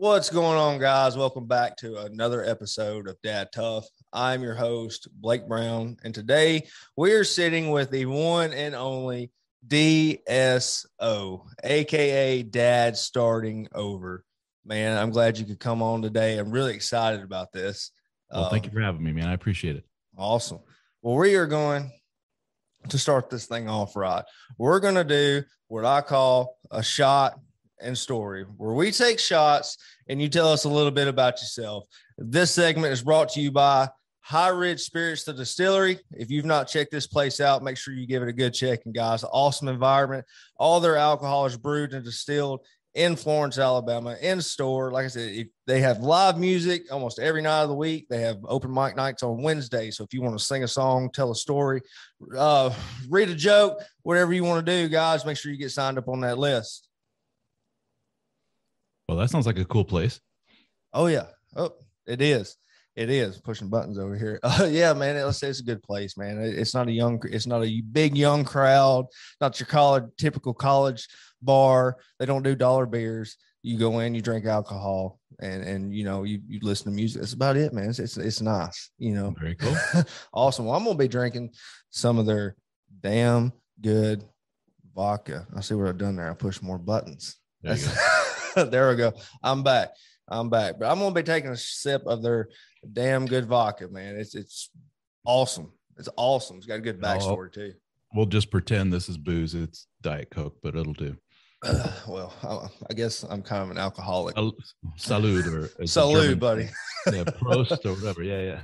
What's going on, guys? Welcome back to another episode of Dad Tough. I'm your host, Blake Brown, and today we're sitting with the one and only DSO, aka Dad Starting Over. Man, I'm glad you could come on today. I'm really excited about this. Well, thank you for having me, man. I appreciate it. Awesome. Well, we are going to start this thing off right. We're going to do what I call a shot and story, where we take shots and you tell us a little bit about yourself. This segment is brought to you by High Ridge Spirits, the distillery. If you've not checked this place out, make sure you give it a good check. And guys, awesome environment. All their alcohol is brewed and distilled in Florence, Alabama, in store. Like I said, they have live music almost every night of the week. They have open mic nights on Wednesday. So if you want to sing a song, tell a story, read a joke, whatever you want to do, guys, make sure you get signed up on that list. Well, that sounds like a cool place. Oh, yeah. Oh, it is. It is. Pushing buttons over here. Yeah, man. Let's say it's a good place, man. It's not a big young crowd. Not your typical college bar. They don't do dollar beers. You go in, you drink alcohol, and you know, you listen to music. That's about it, man. It's nice, you know. Very cool. Awesome. Well, I'm going to be drinking some of their damn good vodka. I see what I've done there. I pushed more buttons. There you go. There we go. I'm back. But I'm going to be taking a sip of their damn good vodka, man. It's awesome. It's awesome. It's got a good backstory, too. We'll just pretend this is booze. It's Diet Coke, but it'll do. Well, I guess I'm kind of an alcoholic. Salud, buddy. Yeah, Prost or whatever. Yeah.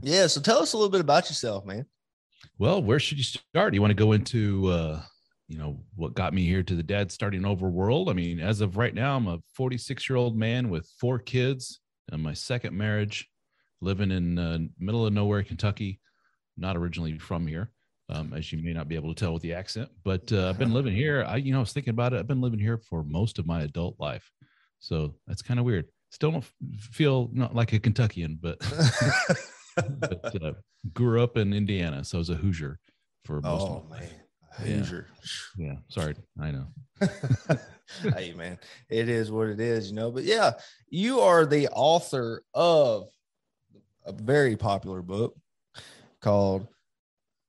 Yeah, so tell us a little bit about yourself, man. Well, where should you start? You want to go into... you know, what got me here to the Dad Starting Over world. I mean, as of right now, I'm a 46-year-old man with 4 kids and my second marriage, living in middle of nowhere, Kentucky, not originally from here, as you may not be able to tell with the accent, but I've been living here. I was thinking about it. I've been living here for most of my adult life. So that's kind of weird. Still don't feel not like a Kentuckian, but, but grew up in Indiana. So I was a Hoosier for most of my life. Hoosier. Yeah. Sorry. I know. Hey, man, it is what it is, you know, but yeah, you are the author of a very popular book called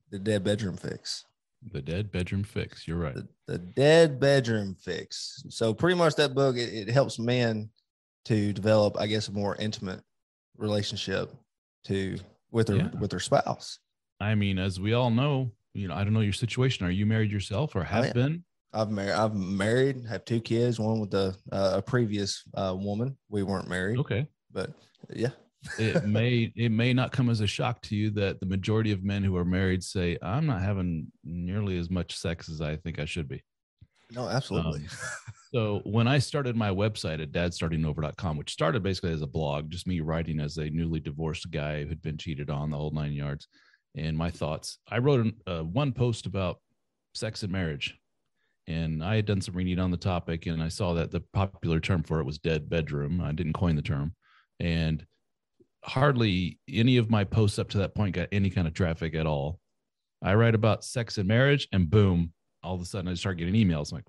The Dead Bedroom Fix. The Dead Bedroom Fix. You're right. The Dead Bedroom Fix. So pretty much that book, it helps men to develop, I guess, a more intimate relationship with their spouse. I mean, as we all know, you know, I don't know your situation. Are you married yourself or have been? I've married, have 2 kids, one with a previous woman. We weren't married. Okay. But yeah. it may not come as a shock to you that the majority of men who are married say, I'm not having nearly as much sex as I think I should be. No, absolutely. So when I started my website at dadstartingover.com, which started basically as a blog, just me writing as a newly divorced guy who'd been cheated on, the whole 9 yards. And my thoughts, I wrote one post about sex and marriage, and I had done some reading on the topic, and I saw that the popular term for it was dead bedroom. I didn't coin the term, and hardly any of my posts up to that point got any kind of traffic at all. I write about sex and marriage, and boom, all of a sudden I start getting emails. I'm like,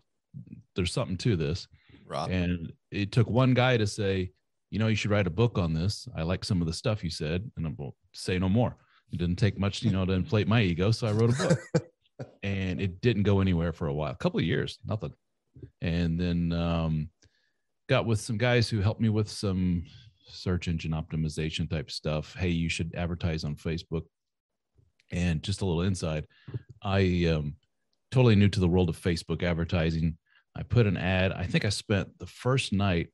there's something to this. Robin. And it took one guy to say, you know, you should write a book on this. I like some of the stuff you said, and I'm going to say no more. It didn't take much, you know, to inflate my ego. So I wrote a book and it didn't go anywhere for a while, a couple of years, nothing. And then got with some guys who helped me with some search engine optimization type stuff. Hey, you should advertise on Facebook. And just a little inside, I am totally new to the world of Facebook advertising. I put an ad. I think I spent the first night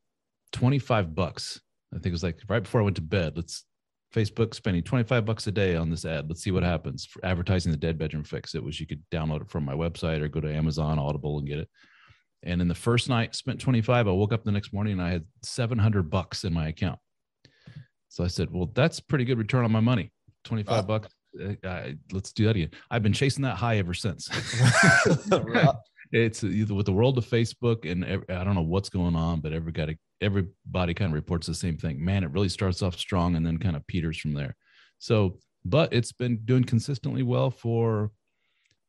$25. I think it was like right before I went to bed. Facebook spending $25 a day on this ad. Let's see what happens. For advertising the Dead Bedroom Fix. It was, you could download it from my website or go to Amazon, Audible and get it. And in the first night, spent 25. I woke up the next morning and I had $700 in my account. So I said, well, that's pretty good return on my money. $25. Let's do that again. I've been chasing that high ever since. It's either with the world of Facebook and I don't know what's going on, but everybody kind of reports the same thing, man. It really starts off strong and then kind of peters from there. So, but it's been doing consistently well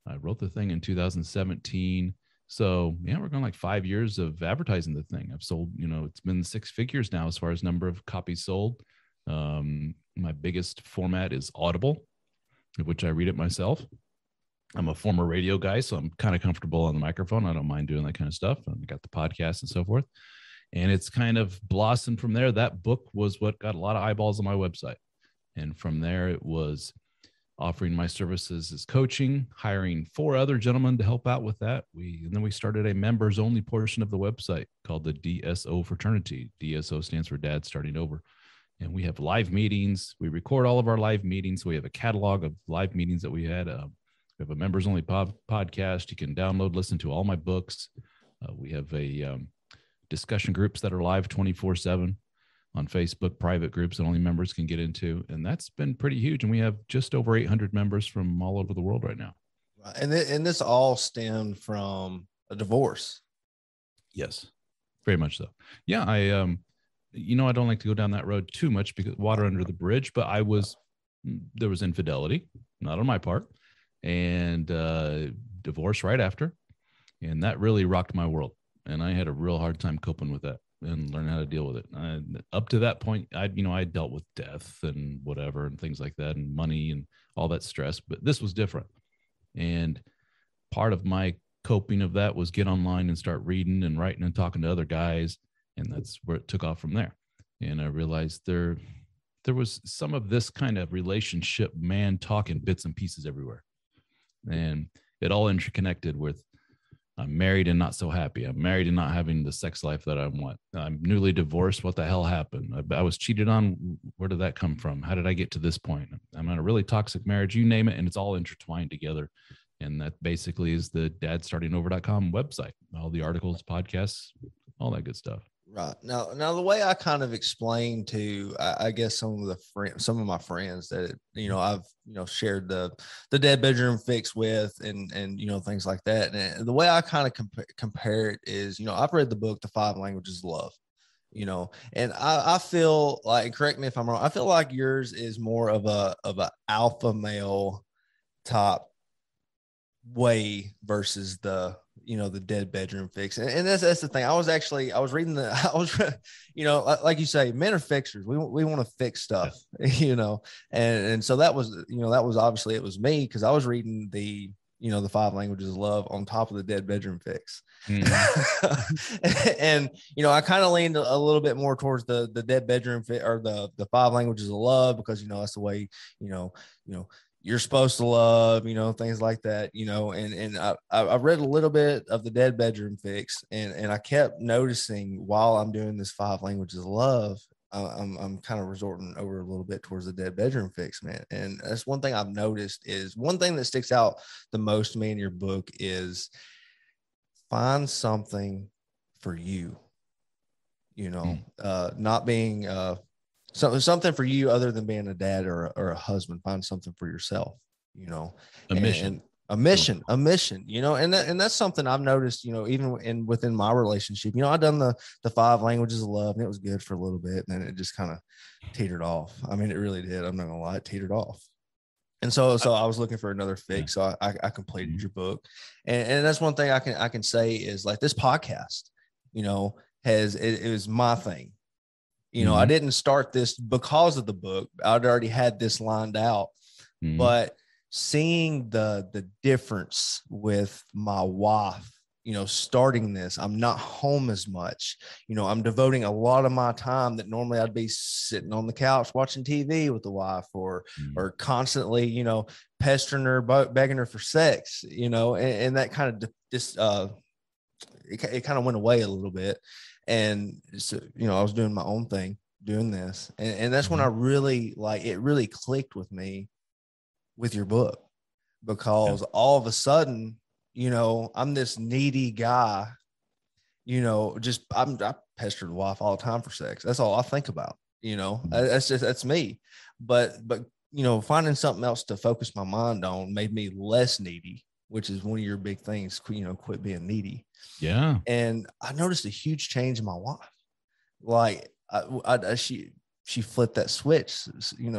I wrote the thing in 2017 So yeah, we're going like 5 years of advertising the thing. I've sold, you know, it's been six figures now as far as number of copies sold. My biggest format is Audible, which I read it myself. I'm a former radio guy, so I'm kind of comfortable on the microphone. I don't mind doing that kind of stuff. I got the podcast and so forth. And it's kind of blossomed from there. That book was what got a lot of eyeballs on my website. And from there, it was offering my services as coaching, hiring four other gentlemen to help out with that. And then we started a members only portion of the website called the DSO fraternity. DSO stands for Dad Starting Over. And we have live meetings. We record all of our live meetings. We have a catalog of live meetings that we had. We have a members only podcast. You can download, listen to all my books. We have a discussion groups that are live 24/7 on Facebook, private groups that only members can get into. And that's been pretty huge. And we have just over 800 members from all over the world right now. And this all stemmed from a divorce. Yes, very much so. Yeah. I don't like to go down that road too much because water under the bridge, but there was infidelity, not on my part, and divorce right after. And that really rocked my world. And I had a real hard time coping with that and learn how to deal with it. Up to that point, I dealt with death and whatever and things like that and money and all that stress, but this was different. And part of my coping of that was get online and start reading and writing and talking to other guys. And that's where it took off from there. And I realized there was some of this kind of relationship, man, talking bits and pieces everywhere. And it all interconnected with, I'm married and not so happy. I'm married and not having the sex life that I want. I'm newly divorced. What the hell happened? I was cheated on. Where did that come from? How did I get to this point? I'm in a really toxic marriage, you name it. And it's all intertwined together. And that basically is the dadstartingover.com website, all the articles, podcasts, all that good stuff. Right. Now the way I kind of explained to, I guess, some of my friends that, I've, shared the Dead Bedroom Fix with and, things like that. And the way I kind of compare it is, I've read the book, The Five Languages of Love, and I feel like, correct me if I'm wrong, I feel like yours is more of a alpha male top way versus the Dead Bedroom Fix. And that's the thing. I was reading, like you say, men are fixers. We want to fix stuff, and so that was obviously, it was me. 'Cause I was reading the Five Languages of Love on top of the Dead Bedroom Fix. Mm. And, I kind of leaned a little bit more towards the Dead Bedroom Fix or the Five Languages of Love, because, that's the way, you're supposed to love, things like that, and I read a little bit of the Dead Bedroom Fix, and I kept noticing while I'm doing this Five Languages of Love, I'm kind of resorting over a little bit towards the Dead Bedroom Fix, man. And that's one thing I've noticed is one thing that sticks out the most to me in your book is find something for you, not being, so something for you other than being a dad or a husband. Find something for yourself, a mission, and that's something I've noticed, even within my relationship, I done the Five Languages of Love, and it was good for a little bit. And then it just kind of teetered off. I mean, it really did. I'm not gonna lie, it teetered off. And so I was looking for another fix. So I completed your book. And that's one thing I can say is, like, this podcast, it was my thing. Mm-hmm. I didn't start this because of the book. I'd already had this lined out, mm-hmm. but seeing the difference with my wife, starting this, I'm not home as much, I'm devoting a lot of my time that normally I'd be sitting on the couch watching TV with the wife or constantly, pestering her, begging her for sex, and that kind of just, it kind of went away a little bit. And so, I was doing my own thing, doing this. And that's when I really, it really clicked with me with your book, because all of a sudden, I'm this needy guy, I pester the wife all the time for sex. That's all I think about, that's me. But, finding something else to focus my mind on made me less needy, which is one of your big things, quit being needy. Yeah. And I noticed a huge change in my wife. Like she flipped that switch, so you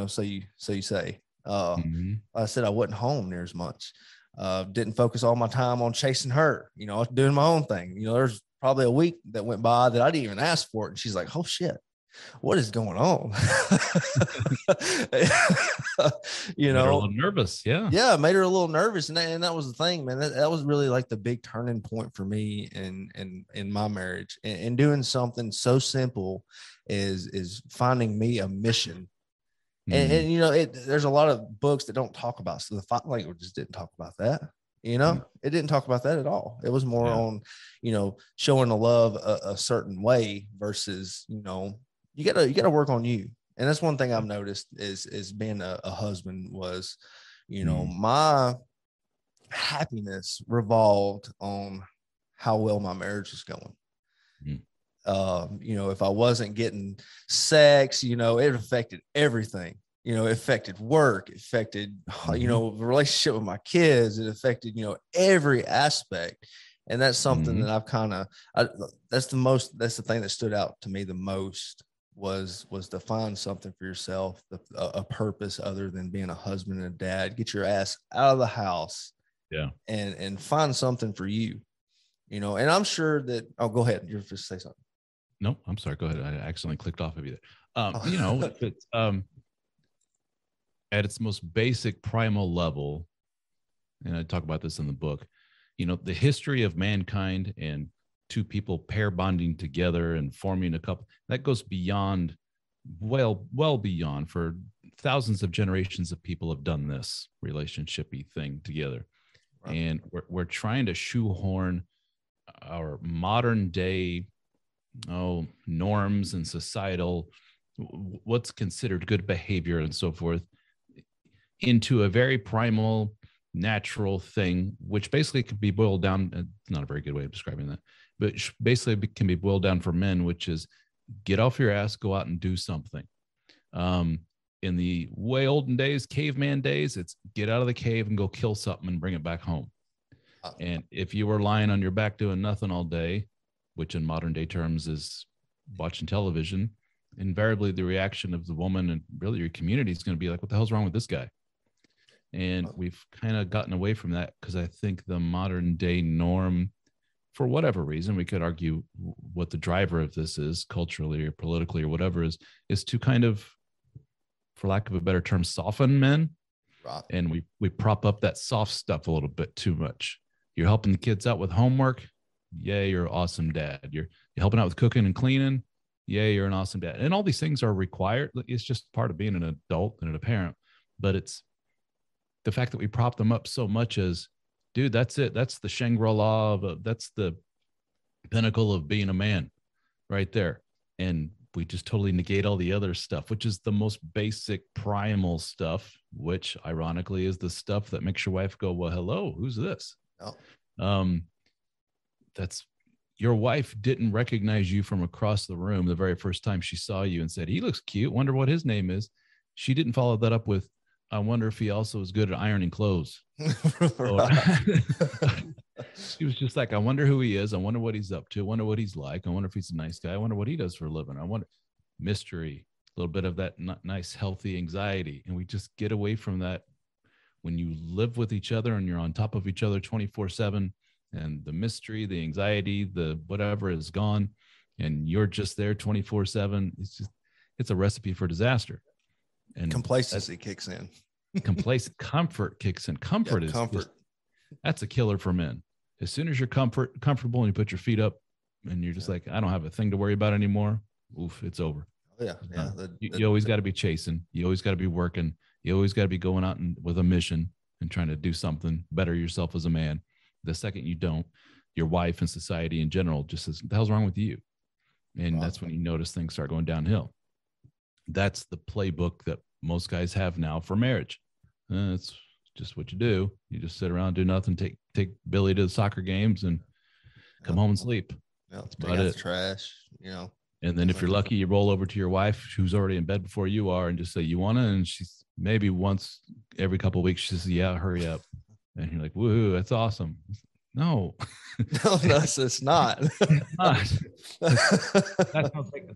say, mm-hmm. I said I wasn't home near as much. Didn't focus all my time on chasing her, you know, doing my own thing. You know, there's probably a week that went by that I didn't even ask for it. And she's like, oh shit, what is going on? You know, made her a little nervous. Yeah. Yeah. Made her a little nervous. And that was the thing, man, that was really like the big turning point for me and in my marriage, and doing something so simple is finding me a mission. Mm-hmm. And you know, there's a lot of books that don't talk about, so the five languages didn't talk about that, you know, mm-hmm. It didn't talk about that at all. It was more on, you know, showing the love a certain way versus, you know, you gotta work on you. And that's one thing I've noticed is being a husband was, you know, mm-hmm. my happiness revolved on how well my marriage was going. Mm-hmm. You know, if I wasn't getting sex, you know, it affected everything. You know, it affected work, it affected, you know, the relationship with my kids, it affected, you know, every aspect. And that's something that I've kind of, that's the thing that stood out to me the most was to find something for yourself, a purpose other than being a husband and a dad. Get your ass out of the house, and find something for you, you know. And I'm sure that, oh, go ahead, you're just say something. No, I'm sorry. Go ahead. I accidentally clicked off of you there. You know, at its most basic primal level, and I talk about this in the book, you know, the history of mankind and two people pair bonding together and forming a couple, that goes beyond, well beyond, for thousands of generations of people have done this relationshipy thing together. Right. And we're trying to shoehorn our modern day norms and societal, what's considered good behavior and so forth, into a very primal, natural thing, which basically could be boiled down, not a very good way of describing that, but basically can be boiled down for men, which is get off your ass, go out and do something. In the way olden days, caveman days, it's get out of the cave and go kill something and bring it back home. And if you were lying on your back doing nothing all day, which in modern day terms is watching television, invariably the reaction of the woman and really your community is going to be like, what the hell's wrong with this guy? And we've kind of gotten away from that because I think the modern day norm, for whatever reason, we could argue what the driver of this is culturally or politically or whatever, is to kind of, for lack of a better term, soften men. Right. And we prop up that soft stuff a little bit too much. You're helping the kids out with homework. Yay, you're an awesome dad. You're helping out with cooking and cleaning. Yay, you're an awesome dad. And all these things are required. It's just part of being an adult and a parent. But it's the fact that we prop them up so much as, dude, that's it. That's the Shangri-La. That's the pinnacle of being a man right there. And we just totally negate all the other stuff, which is the most basic primal stuff, which ironically is the stuff that makes your wife go, well, hello, who's this? Oh. That's your wife didn't recognize you from across the room the very first time she saw you and said, he looks cute. Wonder what his name is. She didn't follow that up with, I wonder if he also is good at ironing clothes. She was just like, I wonder who he is. I wonder what he's up to. I wonder what he's like. I wonder if he's a nice guy. I wonder what he does for a living. I wonder, mystery, a little bit of that not nice, healthy anxiety. And we just get away from that when you live with each other and you're on top of each other 24/7. And the mystery, the anxiety, the whatever is gone, and you're just there 24/7. It's a recipe for disaster. And complacency kicks in. Comfort kicks in. Comfort. Is just, that's a killer for men. As soon as you're comfortable and you put your feet up and you're just like, I don't have a thing to worry about anymore. Oof, it's over. Yeah. You always got to be chasing. You always got to be working. You always got to be going out and with a mission and trying to do something, better yourself as a man. The second you don't, your wife and society in general just says, what the hell's wrong with you? And that's when you notice things start going downhill. That's the playbook that most guys have now for marriage. That's just what you do. You just sit around, do nothing, take Billy to the soccer games and come home and sleep. That's about it. Trash, you know. And then if you're lucky, you roll over to your wife who's already in bed before you are and just say, you want to? And she's maybe once every couple of weeks, she says, yeah, hurry up. And you're like, woohoo, that's awesome. No. No, it's not. It's not.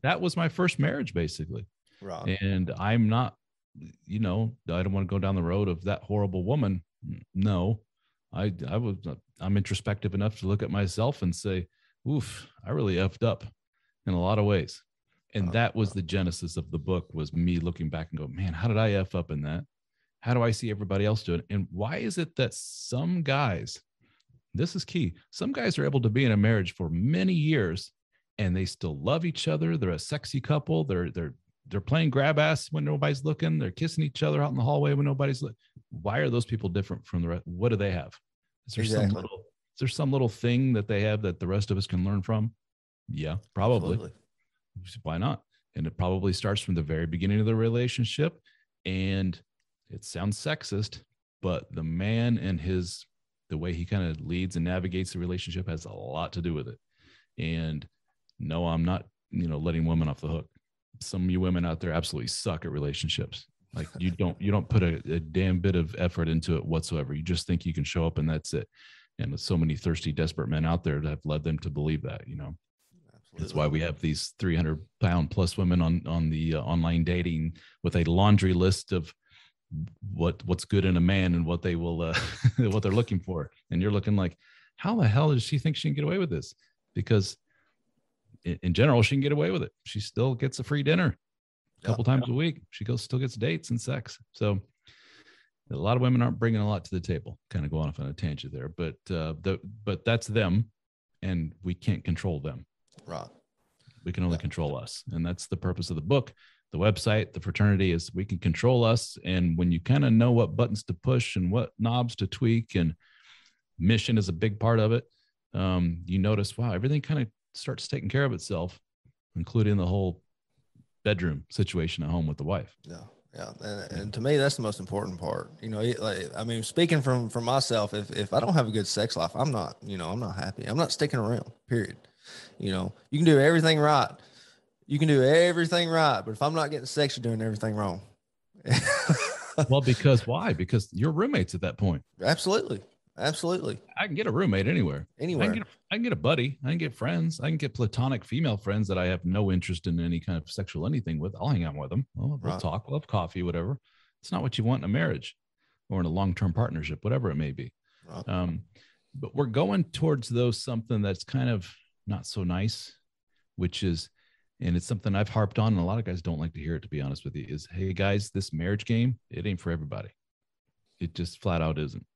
That was my first marriage, basically. Wrong. And I'm not, you know, I don't want to go down the road of that horrible woman. No, I'm introspective enough to look at myself and say, oof, I really effed up in a lot of ways. And that was the genesis of the book, was me looking back and go, man, how did I F up in that? How do I see everybody else do it? And why is it that some guys, this is key, some guys are able to be in a marriage for many years and they still love each other. They're a sexy couple. They're playing grab ass when nobody's looking. They're kissing each other out in the hallway when nobody's looking. Why are those people different from the rest? What do they have? Is there, exactly, some little thing that they have that the rest of us can learn from? Yeah, probably. Absolutely. Why not? And it probably starts from the very beginning of the relationship. And it sounds sexist, but the man and the way he kind of leads and navigates the relationship has a lot to do with it. And no, I'm not, letting women off the hook. Some of you women out there absolutely suck at relationships. Like you don't put a damn bit of effort into it whatsoever. You just think you can show up and that's it. And with so many thirsty, desperate men out there that have led them to believe that, That's why we have these 300-pound plus women on the online dating with a laundry list of what's good in a man and what they will, what they're looking for. And you're looking like, how the hell does she think she can get away with this? Because in general, she can get away with it. She still gets a free dinner a couple times a week. She still gets dates and sex. So a lot of women aren't bringing a lot to the table. Kind of going off on a tangent there, but that's them, and we can't control them. Right. We can only control us. And that's the purpose of the book, the website, the fraternity, is we can control us. And when you kind of know what buttons to push and what knobs to tweak, and mission is a big part of it. You notice, wow, everything kind of starts taking care of itself, including the whole bedroom situation at home with the wife. Yeah. Yeah. And to me, that's the most important part. Speaking from myself, if I don't have a good sex life, I'm not happy. I'm not sticking around, period. You can do everything right. But if I'm not getting sex, you're doing everything wrong. Well, why? Because you're roommates at that point. Absolutely. I can get a roommate anywhere. I can get a buddy. I can get friends. I can get platonic female friends that I have no interest in any kind of sexual anything with. I'll hang out with them. We'll talk. We'll have coffee, whatever. It's not what you want in a marriage or in a long-term partnership, whatever it may be. Right. But we're going towards something that's kind of not so nice, and it's something I've harped on, and a lot of guys don't like to hear it, to be honest with you, is, hey guys, this marriage game, it ain't for everybody. It just flat out isn't.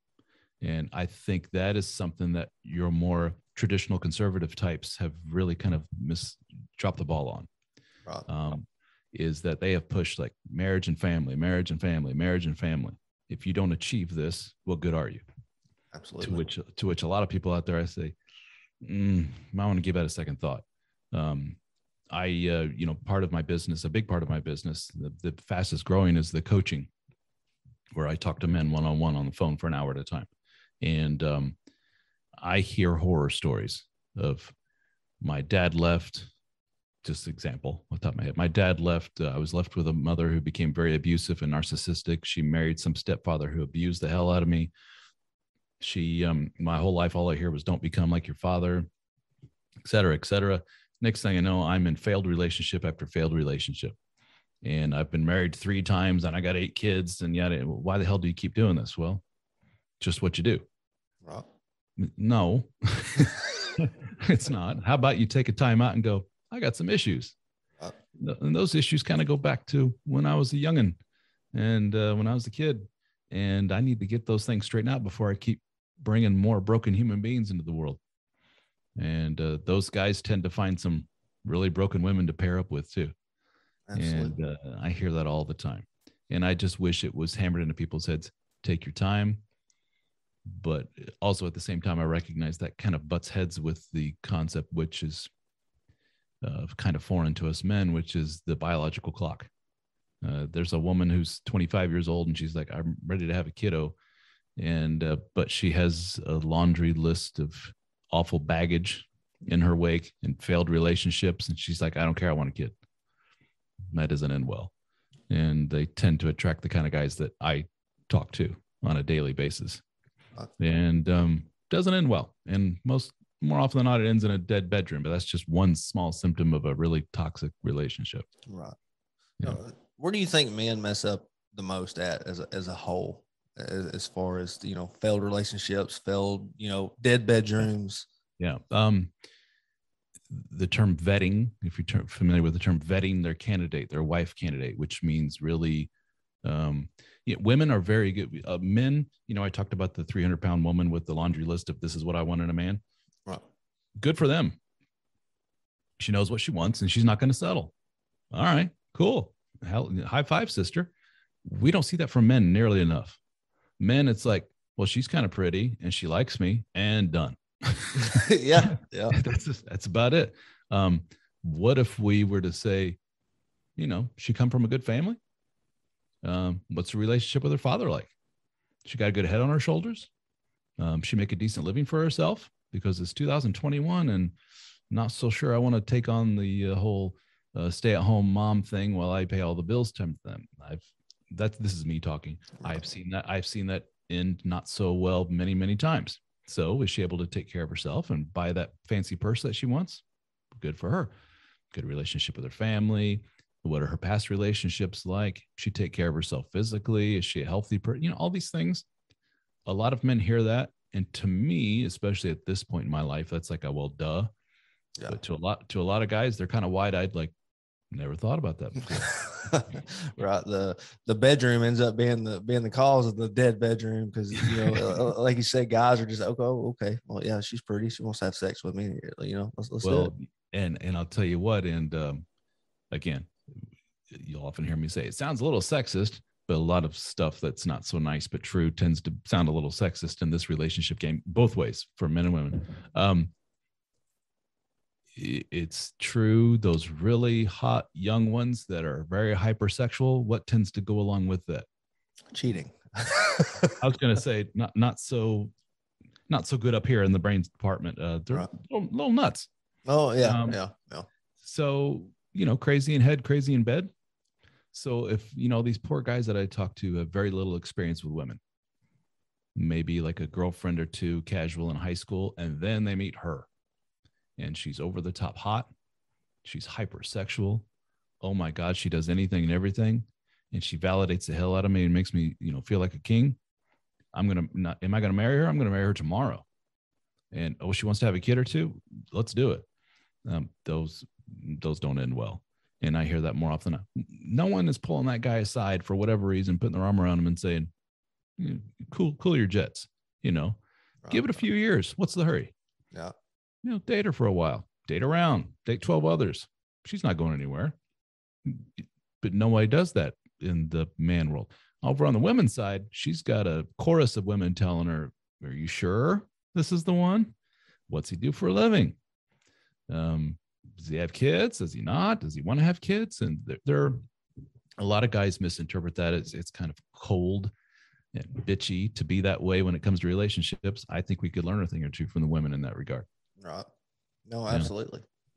And I think that is something that your more traditional conservative types have really kind of dropped the ball on, right. Is that they have pushed like marriage and family, marriage and family, marriage and family. If you don't achieve this, what good are you? Absolutely. To which a lot of people out there, I say, might want to give that a second thought. A big part of my business, the fastest growing is the coaching, where I talk to men one-on-one on the phone for an hour at a time. And I hear horror stories of my dad left, just example off the top of my head. My dad left, I was left with a mother who became very abusive and narcissistic. She married some stepfather who abused the hell out of me. She, my whole life, all I hear was don't become like your father, et cetera, et cetera. Next thing I know, I'm in failed relationship after failed relationship. And I've been married 3 times and I got 8 kids and yada. Why the hell do you keep doing this? Well, just what you do. Well, no, it's not. How about you take a time out and go, I got some issues. And those issues kind of go back to when I was a youngin' and when I was a kid, and I need to get those things straightened out before I keep bringing more broken human beings into the world. And those guys tend to find some really broken women to pair up with too. Absolutely. And I hear that all the time. And I just wish it was hammered into people's heads, take your time. But also at the same time, I recognize that kind of butts heads with the concept, which is kind of foreign to us men, which is the biological clock. There's a woman who's 25 years old and she's like, I'm ready to have a kiddo. And, but she has a laundry list of awful baggage in her wake and failed relationships. And she's like, I don't care. I want a kid. And that doesn't end well. And they tend to attract the kind of guys that I talk to on a daily basis, and doesn't end well. And more often than not, it ends in a dead bedroom, but that's just one small symptom of a really toxic relationship. Right. Yeah. Where do you think men mess up the most at as a whole? as far as, you know, failed relationships, failed, you know, dead bedrooms. Yeah. The term vetting, if you're familiar with the term vetting their candidate, their wife candidate, which means really, yeah, women are very good. Men, you know, I talked about the 300-pound woman with the laundry list of this is what I want in a man. Right. Good for them. She knows what she wants and she's not going to settle. All right, cool. High five, sister. We don't see that from men nearly enough. Men, it's like, well, she's kind of pretty and she likes me and done. Yeah. Yeah. That's about it. What if we were to say, you know, she come from a good family? What's the relationship with her father like? She got a good head on her shoulders. She make a decent living for herself, because it's 2021 and not so sure I want to take on the whole stay at home mom thing while I pay all the bills to them. This is me talking. I've seen that. I've seen that end not so well many, many times. So is she able to take care of herself and buy that fancy purse that she wants? Good for her. Good relationship with her family. What are her past relationships like? She take care of herself physically? Is she a healthy person? You know, all these things. A lot of men hear that. And to me, especially at this point in my life, that's like, well, duh. Yeah. But to a lot of guys, they're kind of wide-eyed, like, never thought about that before. Right. The bedroom ends up being the cause of the dead bedroom, because, you know, like you said, guys are just, okay, well, yeah, she's pretty, she wants to have sex with me, you know, let's do it. And I'll tell you what, and again, you'll often hear me say it sounds a little sexist, but a lot of stuff that's not so nice but true tends to sound a little sexist in this relationship game, both ways, for men and women. It's true. Those really hot young ones that are very hypersexual, what tends to go along with that? Cheating. I was going to say not so good up here in the brains department. They're right. Little nuts. Oh yeah. Yeah. So, you know, crazy in head, crazy in bed. So if, you know, these poor guys that I talk to have very little experience with women, maybe like a girlfriend or two casual in high school, and then they meet her. And she's over the top hot. She's hypersexual. Oh my God, she does anything and everything. And she validates the hell out of me and makes me, you know, feel like a king. Am I going to marry her? I'm going to marry her tomorrow. And oh, she wants to have a kid or two. Let's do it. Those don't end well. And I hear that more often. No one is pulling that guy aside for whatever reason, putting their arm around him and saying, cool your jets, you know, right. Give it a few years. What's the hurry? Yeah. You know, date her for a while, date around, date 12 others. She's not going anywhere. But nobody does that in the man world. Over on the women's side, she's got a chorus of women telling her, are you sure this is the one? What's he do for a living? Does he have kids? Does he not? Does he want to have kids? And there a lot of guys misinterpret that as it's kind of cold and bitchy to be that way when it comes to relationships. I think we could learn a thing or two from the women in that regard. Right. No, absolutely. Yeah.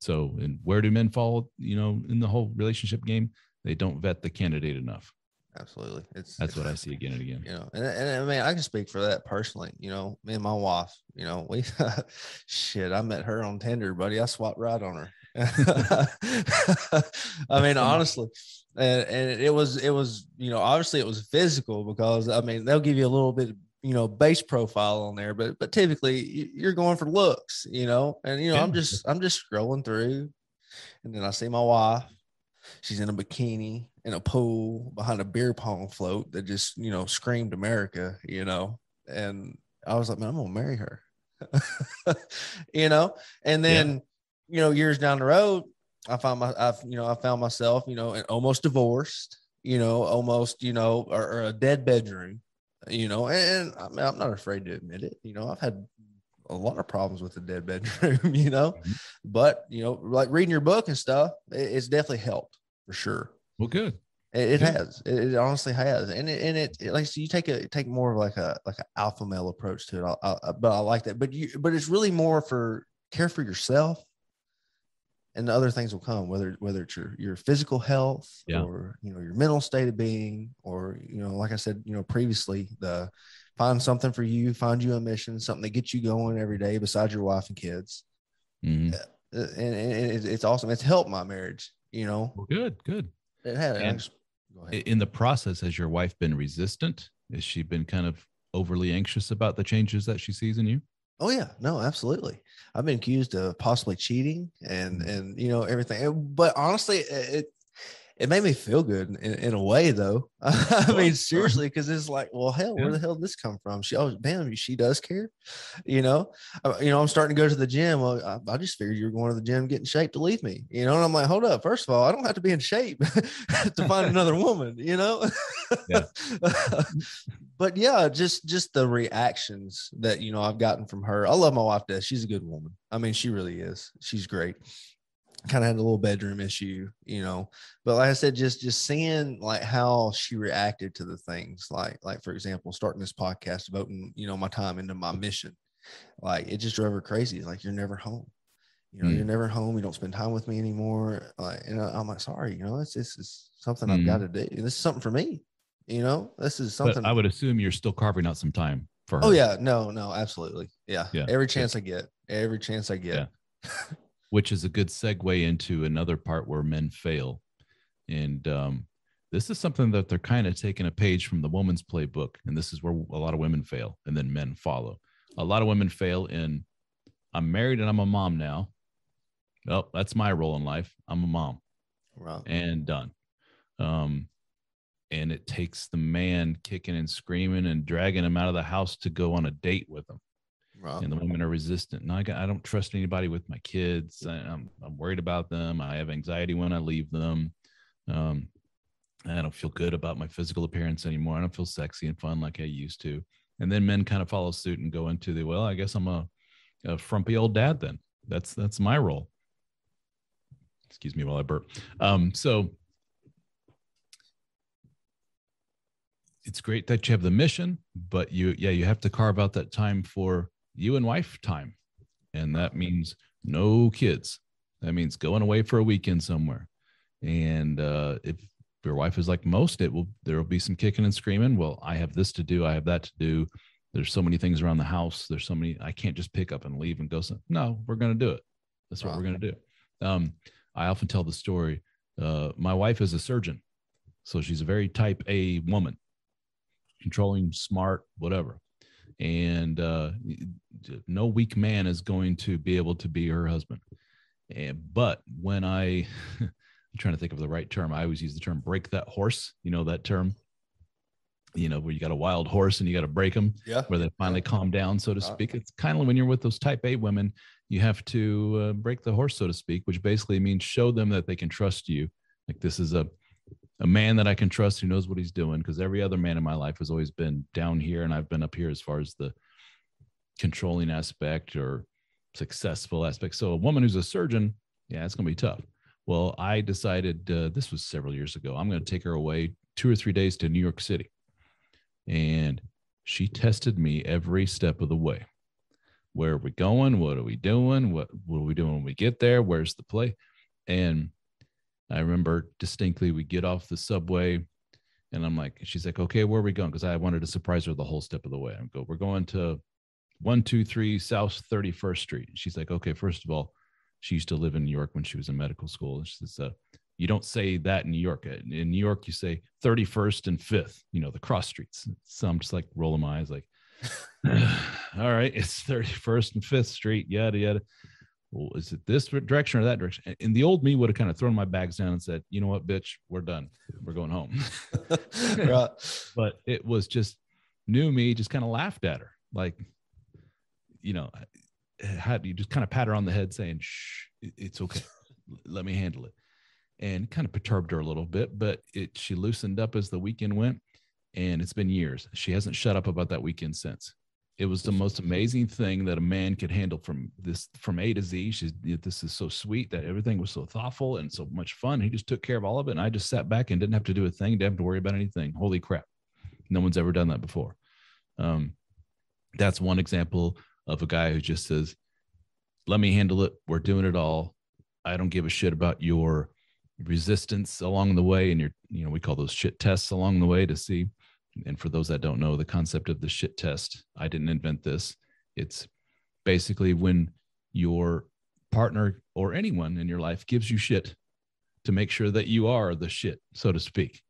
So, and where do men fall, you know, in the whole relationship game? They don't vet the candidate enough. Absolutely. That's what I see again and again. You know, and I mean, I can speak for that personally. You know, me and my wife, you know, we, I met her on Tinder, buddy. I swapped right on her. I mean, honestly. And it was, you know, obviously it was physical, because I mean, they'll give you a little bit, you know, base profile on there, but typically you're going for looks, you know, and, you know, yeah. I'm just scrolling through, and then I see my wife, she's in a bikini in a pool behind a beer pong float that just, you know, screamed America, you know, and I was like, man, I'm going to marry her, you know, and then, yeah. You know, years down the road, I found myself, you know, almost divorced, you know, almost, you know, or a dead bedroom. You know, and I mean, I'm not afraid to admit it. You know, I've had a lot of problems with the dead bedroom, you know, but, you know, like reading your book and stuff, it's definitely helped for sure. Well, good. It has. It honestly has. And it like, so you take more of like an alpha male approach to it. But I like that. But it's really more for care for yourself, and the other things will come, whether it's your physical health, yeah. or, you know, your mental state of being, or, you know, like I said, you know, previously, find something for you, find you a mission, something that gets you going every day besides your wife and kids. Mm-hmm. And it's awesome. It's helped my marriage, you know. Well, good. It had. And, Go ahead. In the process, has your wife been resistant? Has she been kind of overly anxious about the changes that she sees in you? Oh yeah, no, absolutely. I've been accused of possibly cheating and you know, everything. But honestly, it made me feel good in a way, though. I mean, seriously, because it's like, well, hell, where the hell did this come from? She, oh, damn, she does care. You know, I'm starting to go to the gym. Well, I just figured you were going to the gym, getting in shape to leave me. You know, and I'm like, hold up. First of all, I don't have to be in shape to find another woman. You know. Yeah. But yeah, just the reactions that you know I've gotten from her. I love my wife. She's a good woman. I mean, she really is. She's great. Kind of had a little bedroom issue, you know, but like I said, just seeing like how she reacted to the things, like for example, starting this podcast, devoting, you know, my time into my mission, like it just drove her crazy. Like, you're never home, you know, you're never home. You don't spend time with me anymore. Like, and I'm like, sorry, you know, this is something I've got to do. This is something for me, you know, this is something. But I would assume you're still carving out some time for her. Oh yeah, no, absolutely. Yeah. Every chance I get. Yeah. Which is a good segue into another part where men fail. And this is something that they're kind of taking a page from the woman's playbook. And this is where a lot of women fail and then men follow. A lot of women fail in, I'm married and I'm a mom now. Oh, that's my role in life. I'm a mom. Wow. And done. And it takes the man kicking and screaming and dragging him out of the house to go on a date with him. And the women are resistant. And I don't trust anybody with my kids. I'm worried about them. I have anxiety when I leave them. I don't feel good about my physical appearance anymore. I don't feel sexy and fun like I used to. And then men kind of follow suit and go into the, well, I guess I'm a frumpy old dad then. That's my role. Excuse me while I burp. So it's great that you have the mission, but you have to carve out that time for you and wife time. And that means no kids. That means going away for a weekend somewhere. And if your wife is like most, there will be some kicking and screaming. Well, I have this to do. I have that to do. There's so many things around the house. There's so many, I can't just pick up and leave and go. No, we're going to do it. That's what we're going to do. I often tell the story. My wife is a surgeon. So she's a very type A woman, controlling, smart, whatever. And no weak man is going to be able to be her husband. But when I'm trying to think of the right term, I always use the term break that horse, you know, that term, you know, where you got a wild horse and you got to break them, where they finally calm down, so to speak. It's kind of when you're with those type A women, you have to break the horse, so to speak, which basically means show them that they can trust you. Like, this is a man that I can trust who knows what he's doing, because every other man in my life has always been down here and I've been up here as far as the controlling aspect or successful aspect. So a woman who's a surgeon, yeah, it's going to be tough. Well, I decided this was several years ago. I'm going to take her away 2 or 3 days to New York City. And she tested me every step of the way. Where are we going? What are we doing? What are we doing when we get there? Where's the play? And I remember distinctly, we get off the subway and I'm like, she's like, okay, where are we going? Because I wanted to surprise her the whole step of the way. We're going to 123 South 31st Street. She's like, okay, first of all, she used to live in New York when she was in medical school. And she says, you don't say that in New York. In New York, you say 31st and 5th, you know, the cross streets. So I'm just like rolling my eyes like, all right, it's 31st and 5th Street, yada, yada. Well, is it this direction or that direction? And the old me would have kind of thrown my bags down and said, you know what, bitch, we're done. We're going home. Right. But it was just new me, just kind of laughed at her. Like, you know, you just kind of pat her on the head saying, shh, it's okay. Let me handle it. And it kind of perturbed her a little bit, but she loosened up as the weekend went. And it's been years. She hasn't shut up about that weekend since. It was the most amazing thing that a man could handle from A to Z. This is so sweet that everything was so thoughtful and so much fun. He just took care of all of it. And I just sat back and didn't have to do a thing, didn't have to worry about anything. Holy crap. No one's ever done that before. That's one example of a guy who just says, let me handle it. We're doing it all. I don't give a shit about your resistance along the way. And we call those shit tests along the way to see. And for those that don't know, the concept of the shit test, I didn't invent this. It's basically when your partner or anyone in your life gives you shit to make sure that you are the shit, so to speak.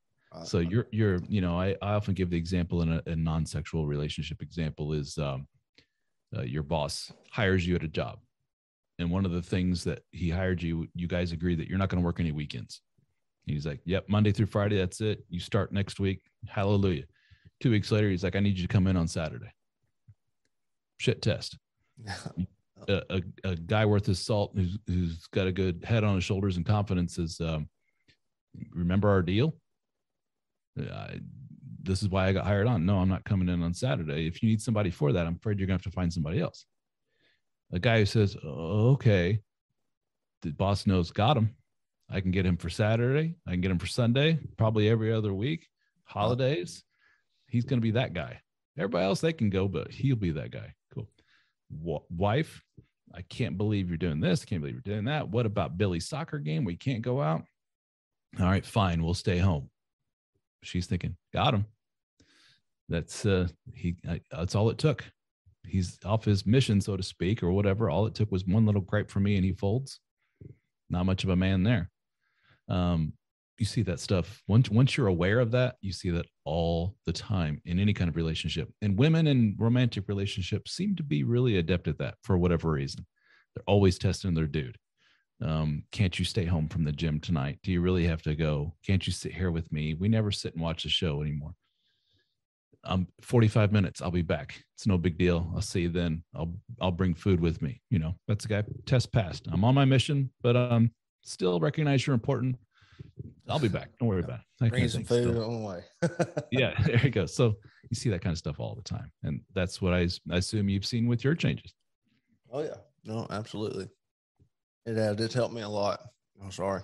So I often give the example in a non-sexual relationship example is your boss hires you at a job. And one of the things that he hired you, you guys agree that you're not going to work any weekends. He's like, yep, Monday through Friday. That's it. You start next week. Hallelujah. 2 weeks later, he's like, I need you to come in on Saturday. Shit test. A guy worth his salt who's got a good head on his shoulders and confidence is, remember our deal? This is why I got hired on. No, I'm not coming in on Saturday. If you need somebody for that, I'm afraid you're going to have to find somebody else. A guy who says, oh, okay, the boss knows, got him. I can get him for Saturday. I can get him for Sunday, probably every other week, holidays. He's going to be that guy. Everybody else, they can go, but he'll be that guy. Cool. Wife, I can't believe you're doing this. I can't believe you're doing that. What about Billy's soccer game? We can't go out. All right, fine. We'll stay home. She's thinking, got him. That's all it took. He's off his mission, so to speak, or whatever. All it took was one little gripe from me and he folds. Not much of a man there. You see that stuff. Once you're aware of that, you see that all the time in any kind of relationship. And women in romantic relationships seem to be really adept at that for whatever reason. They're always testing their dude. Can't you stay home from the gym tonight? Do you really have to go? Can't you sit here with me? We never sit and watch the show anymore. 45 minutes. I'll be back. It's no big deal. I'll see you then. I'll bring food with me. You know, that's a guy test passed. I'm on my mission, but still recognize you're important. I'll be back. Don't worry about it. Bring some food on the way. Yeah, there you go. So you see that kind of stuff all the time. And that's what I assume you've seen with your changes. Oh yeah. No, absolutely. It did help me a lot. I'm sorry.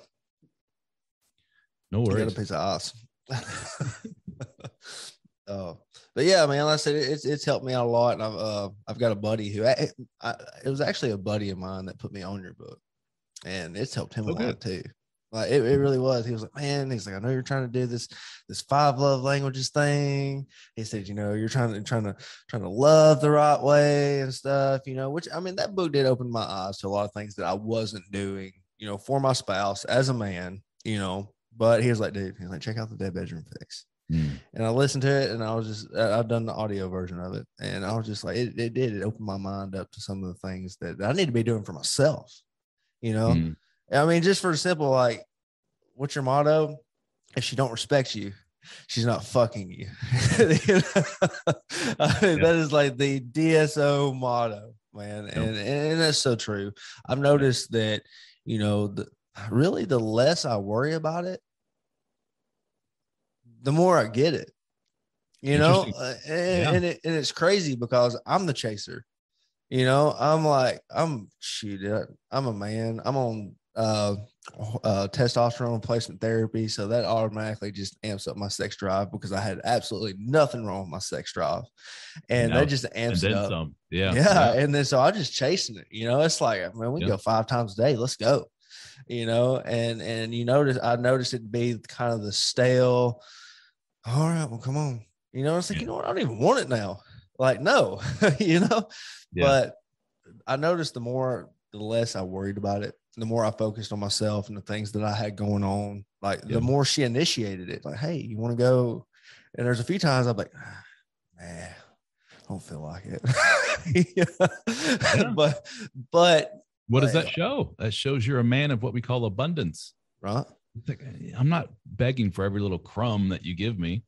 No worries. I got a piece of ice. But yeah, man, like I said, it's helped me out a lot. And I've got a buddy who it was actually a buddy of mine that put me on your book, and it's helped him a lot too. Like it really was. He was like, man, he's like, I know you're trying to do this 5 love languages thing. He said, you know, you're trying to love the right way and stuff, you know, which I mean, that book did open my eyes to a lot of things that I wasn't doing, you know, for my spouse as a man, you know. But he was like, dude, he's like, check out the Dead Bedroom Fix. And I listened to it, and I was just, I've done the audio version of it, and I was just like, it opened my mind up to some of the things that I need to be doing for myself, you know. I mean, just for simple, like, what's your motto? If she don't respect you, she's not fucking you. I mean, that is like the DSO motto, man. And that's so true. I've noticed that, you know, really the less I worry about it, the more I get it, you know, and it's crazy because I'm the chaser, you know. I'm like, I'm a man, I'm on testosterone replacement therapy. So that automatically just amps up my sex drive because I had absolutely nothing wrong with my sex drive. And that just amps it up. Yeah. And then, so I'm just chasing it, you know. It's like, man, we go 5 times a day, let's go. You know, and you notice, I noticed it be kind of the stale. All right, well, come on. You know, it's like, you know what? I don't even want it now. Like, no, you know, but I noticed the less I worried about it, the more I focused on myself and the things that I had going on, like the more she initiated it, like, hey, you want to go? And there's a few times I'm like, man, I don't feel like it. But what does that show? That shows you're a man of what we call abundance, right? I'm not begging for every little crumb that you give me,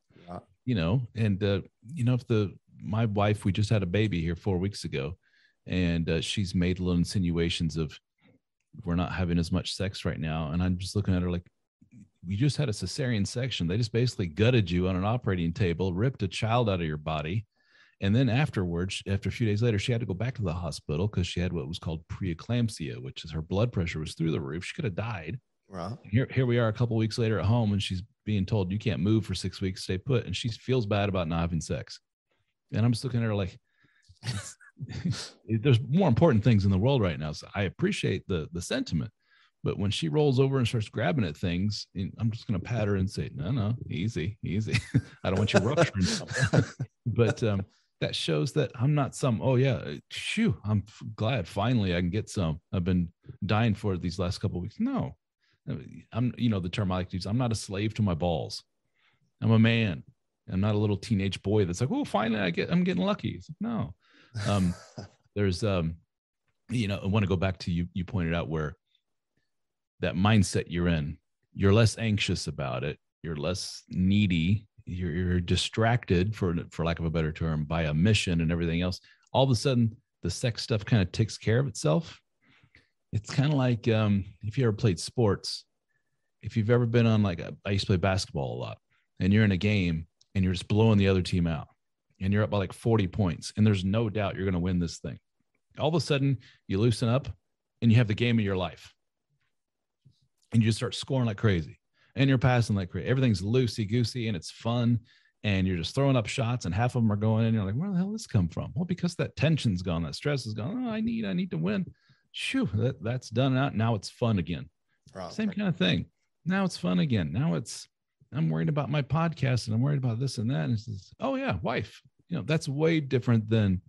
you know. And you know, if my wife, we just had a baby here 4 weeks ago, and she's made little insinuations of we're not having as much sex right now, and I'm just looking at her like, we just had a cesarean section. They just basically gutted you on an operating table, ripped a child out of your body. And then afterwards, after a few days later, she had to go back to the hospital because she had what was called preeclampsia, which is her blood pressure was through the roof. She could have died. Wow. Here we are a couple of weeks later at home, and she's being told you can't move for 6 weeks, stay put. And she feels bad about not having sex. And I'm just looking at her like, there's more important things in the world right now. So I appreciate the sentiment. But when she rolls over and starts grabbing at things, I'm just going to pat her and say, no, easy. I don't want you rupturing. But that shows that I'm not some, I'm glad finally I can get some. I've been dying for it these last couple of weeks. No, I'm, you know, the term I like to use, I'm not a slave to my balls. I'm a man. I'm not a little teenage boy that's like, oh, finally I'm getting lucky. It's like, no. There's, you know, I want to go back to you pointed out where that mindset you're in, you're less anxious about it. You're less needy. You're distracted, for lack of a better term, by a mission and everything else. All of a sudden, the sex stuff kind of takes care of itself. It's kind of like if you ever played sports, if you've ever been on I used to play basketball a lot, and you're in a game and you're just blowing the other team out and you're up by like 40 points and there's no doubt you're going to win this thing. All of a sudden you loosen up and you have the game of your life and you just start scoring like crazy and you're passing like crazy. Everything's loosey goosey and it's fun. And you're just throwing up shots and half of them are going in. And you're like, where the hell did this come from? Well, because that tension's gone. That stress is gone. Oh, I need to win. Shoo, that's done out. Now it's fun again. Probably. Same kind of thing. Now it's fun again. Now it's, I'm worried about my podcast and I'm worried about this and that. And it's just, oh yeah, wife, you know, that's way different than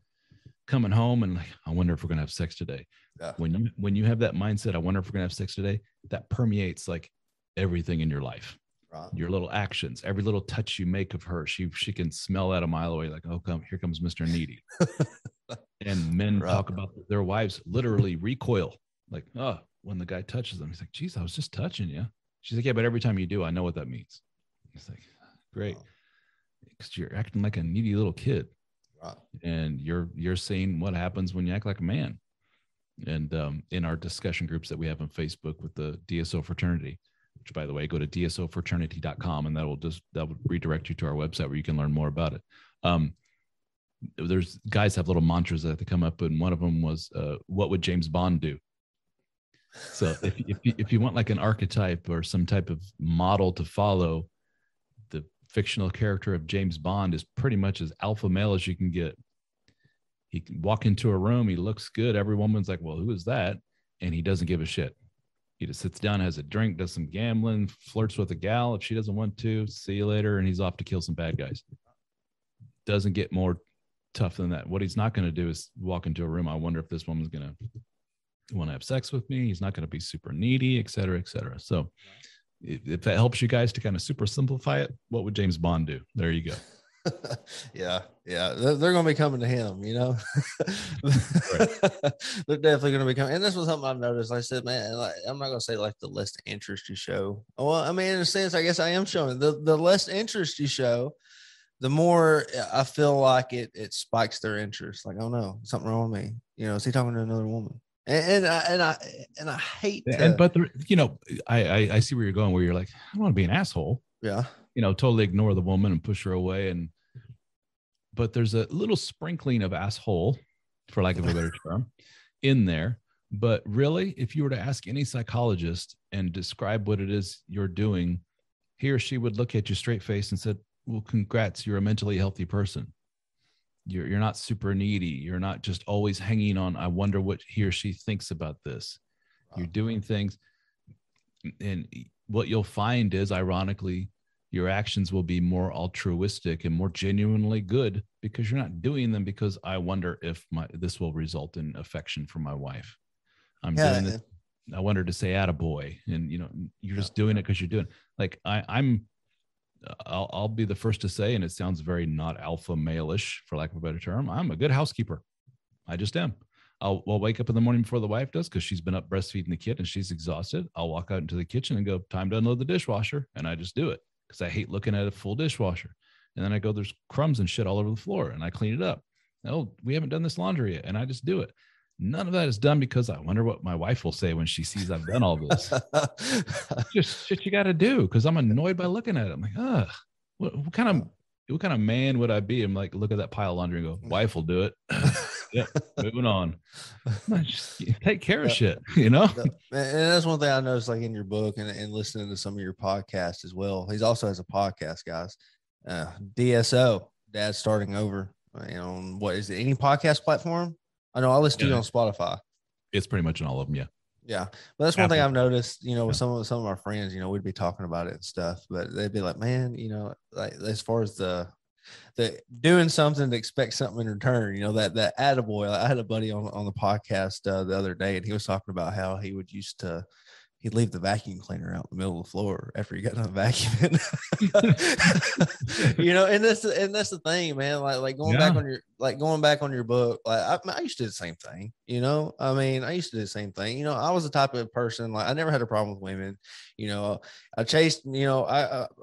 coming home and like, I wonder if we're going to have sex today. Yeah. When you have that mindset, I wonder if we're going to have sex today, that permeates like everything in your life. Your little actions, every little touch you make of her, she can smell that a mile away. Like, oh, here comes Mr. Needy. And men talk about their wives literally recoil. Like, oh, when the guy touches them, he's like, geez, I was just touching you. She's like, yeah, but every time you do, I know what that means. It's like, great, because you're acting like a needy little kid, and you're seeing what happens when you act like a man. And in our discussion groups that we have on Facebook with the DSO fraternity, which, by the way, go to DSOfraternity.com, and that will redirect you to our website where you can learn more about it. There's guys have little mantras that they come up with, and one of them was, "What would James Bond do?" So if you want like an archetype or some type of model to follow, the fictional character of James Bond is pretty much as alpha male as you can get. He can walk into a room, he looks good, every woman's like, "Well, who is that?" And he doesn't give a shit. He just sits down, has a drink, does some gambling, flirts with a gal. If she doesn't want to, see you later. And he's off to kill some bad guys. Doesn't get more tough than that. What he's not going to do is walk into a room. I wonder if this woman's going to want to have sex with me. He's not going to be super needy, et cetera, et cetera. So if that helps you guys to kind of super simplify it, what would James Bond do? There you go. Yeah. They're going to be coming to him, you know. They're definitely going to be coming. And this was something I've noticed. I said, man, I'm not going to say like the less interest you show. Well, I mean, in a sense, I guess I am showing the less interest you show, the more I feel like it spikes their interest. Like, oh no, something wrong with me. You know, is he talking to another woman? And I hate that. I see where you're going, where you're like, I don't want to be an asshole. Yeah. You know, totally ignore the woman and push her away. But there's a little sprinkling of asshole, for lack of a better term, in there. But really, if you were to ask any psychologist and describe what it is you're doing, he or she would look at you straight face and said, well, congrats, you're a mentally healthy person. You're not super needy. You're not just always hanging on, I wonder what he or she thinks about this. Wow. You're doing things. And what you'll find is, ironically, your actions will be more altruistic and more genuinely good, because you're not doing them because I wonder if this will result in affection for my wife. I'm doing this. I wonder to say attaboy, and you know, you're just doing it because you're doing it. Like I'll be the first to say, and it sounds very not alpha male-ish, for lack of a better term, I'm a good housekeeper. I just am. I'll wake up in the morning before the wife does, because she's been up breastfeeding the kid and she's exhausted. I'll walk out into the kitchen and go, time to unload the dishwasher. And I just do it, because I hate looking at a full dishwasher. And then I go, there's crumbs and shit all over the floor, and I clean it up. Oh, we haven't done this laundry yet. And I just do it. None of that is done because I wonder what my wife will say when she sees I've done all this. Just shit you got to do, because I'm annoyed by looking at it. I'm like, what kind of man would I be? I'm like, look at that pile of laundry and go, wife will do it. Yeah, moving on. Just take care of shit, you know? And that's one thing I noticed, like in your book and listening to some of your podcasts as well. He also has a podcast, guys. DSO, Dad Starting Over. You know, on what is it? Any podcast platform? I know I listen to it on Spotify. It's pretty much in all of them, yeah. Yeah, but that's one thing I've noticed, you know, with some of our friends, you know, we'd be talking about it and stuff, but they'd be like, man, you know, like as far as the doing something to expect something in return, you know, that attaboy. I had a buddy on the podcast the other day, and he was talking about how he would used to, he'd leave the vacuum cleaner out in the middle of the floor after he got done vacuuming. You know, and that's the thing, man. Like going back on your, book. Like I used to do the same thing. You know, I mean, You know, I was the type of person, like I never had a problem with women. You know, I chased. You know,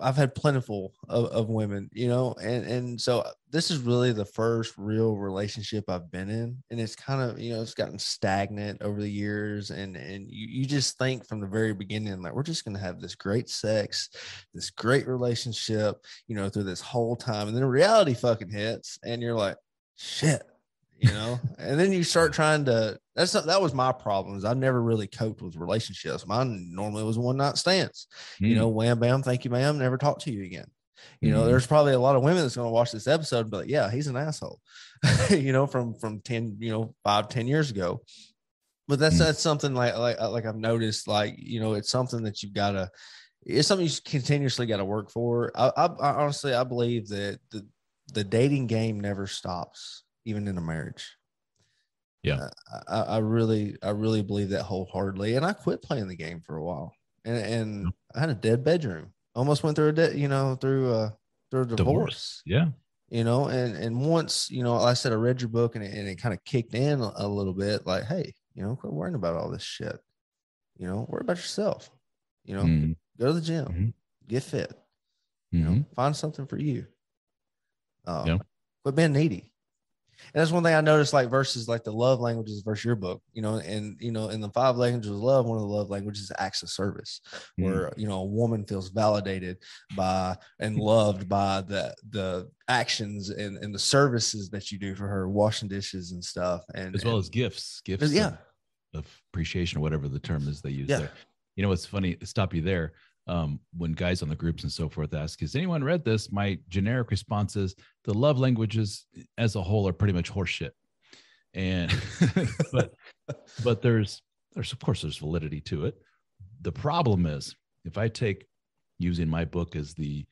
I've had plentiful of women. You know, and so this is really the first real relationship I've been in, and it's kind of, you know, it's gotten stagnant over the years, and you just think from the very beginning, like, we're just going to have this great sex, this great relationship, you know, through this whole time. And then reality fucking hits and you're like, shit, you know, and then you start trying to, that was my problems. I never really coped with relationships. Mine normally was one night stands, you know, wham, bam, thank you, ma'am, never talk to you again. You know, there's probably a lot of women that's going to watch this episode, but like, yeah, he's an asshole, you know, from 10, you know, 5-10 years ago. But that's something like I've noticed, like, you know, it's something that you've got to, it's something you continuously got to work for. I honestly, I believe that the dating game never stops, even in a marriage. Yeah. I really believe that wholeheartedly. And I quit playing the game for a while, and I had a dead bedroom, almost went through through a divorce. Yeah. You know, and once, you know, I said, I read your book and it kind of kicked in a little bit, like, hey, you know, quit worrying about all this shit. You know, worry about yourself. You know, go to the gym, get fit. You know, find something for you. Quit being needy. And that's one thing I noticed, like, versus like the love languages versus your book, you know, and, you know, in the five languages of love, one of the love languages is acts of service, where, you know, a woman feels validated by and loved by the actions and the services that you do for her, washing dishes and stuff. And as well as gifts of appreciation, or whatever the term is they use there. You know, it's funny, stop you there. When guys on the groups and so forth ask, has anyone read this? My generic response is the love languages as a whole are pretty much horseshit. And, but there's, of course, there's validity to it. The problem is, if I take using my book as the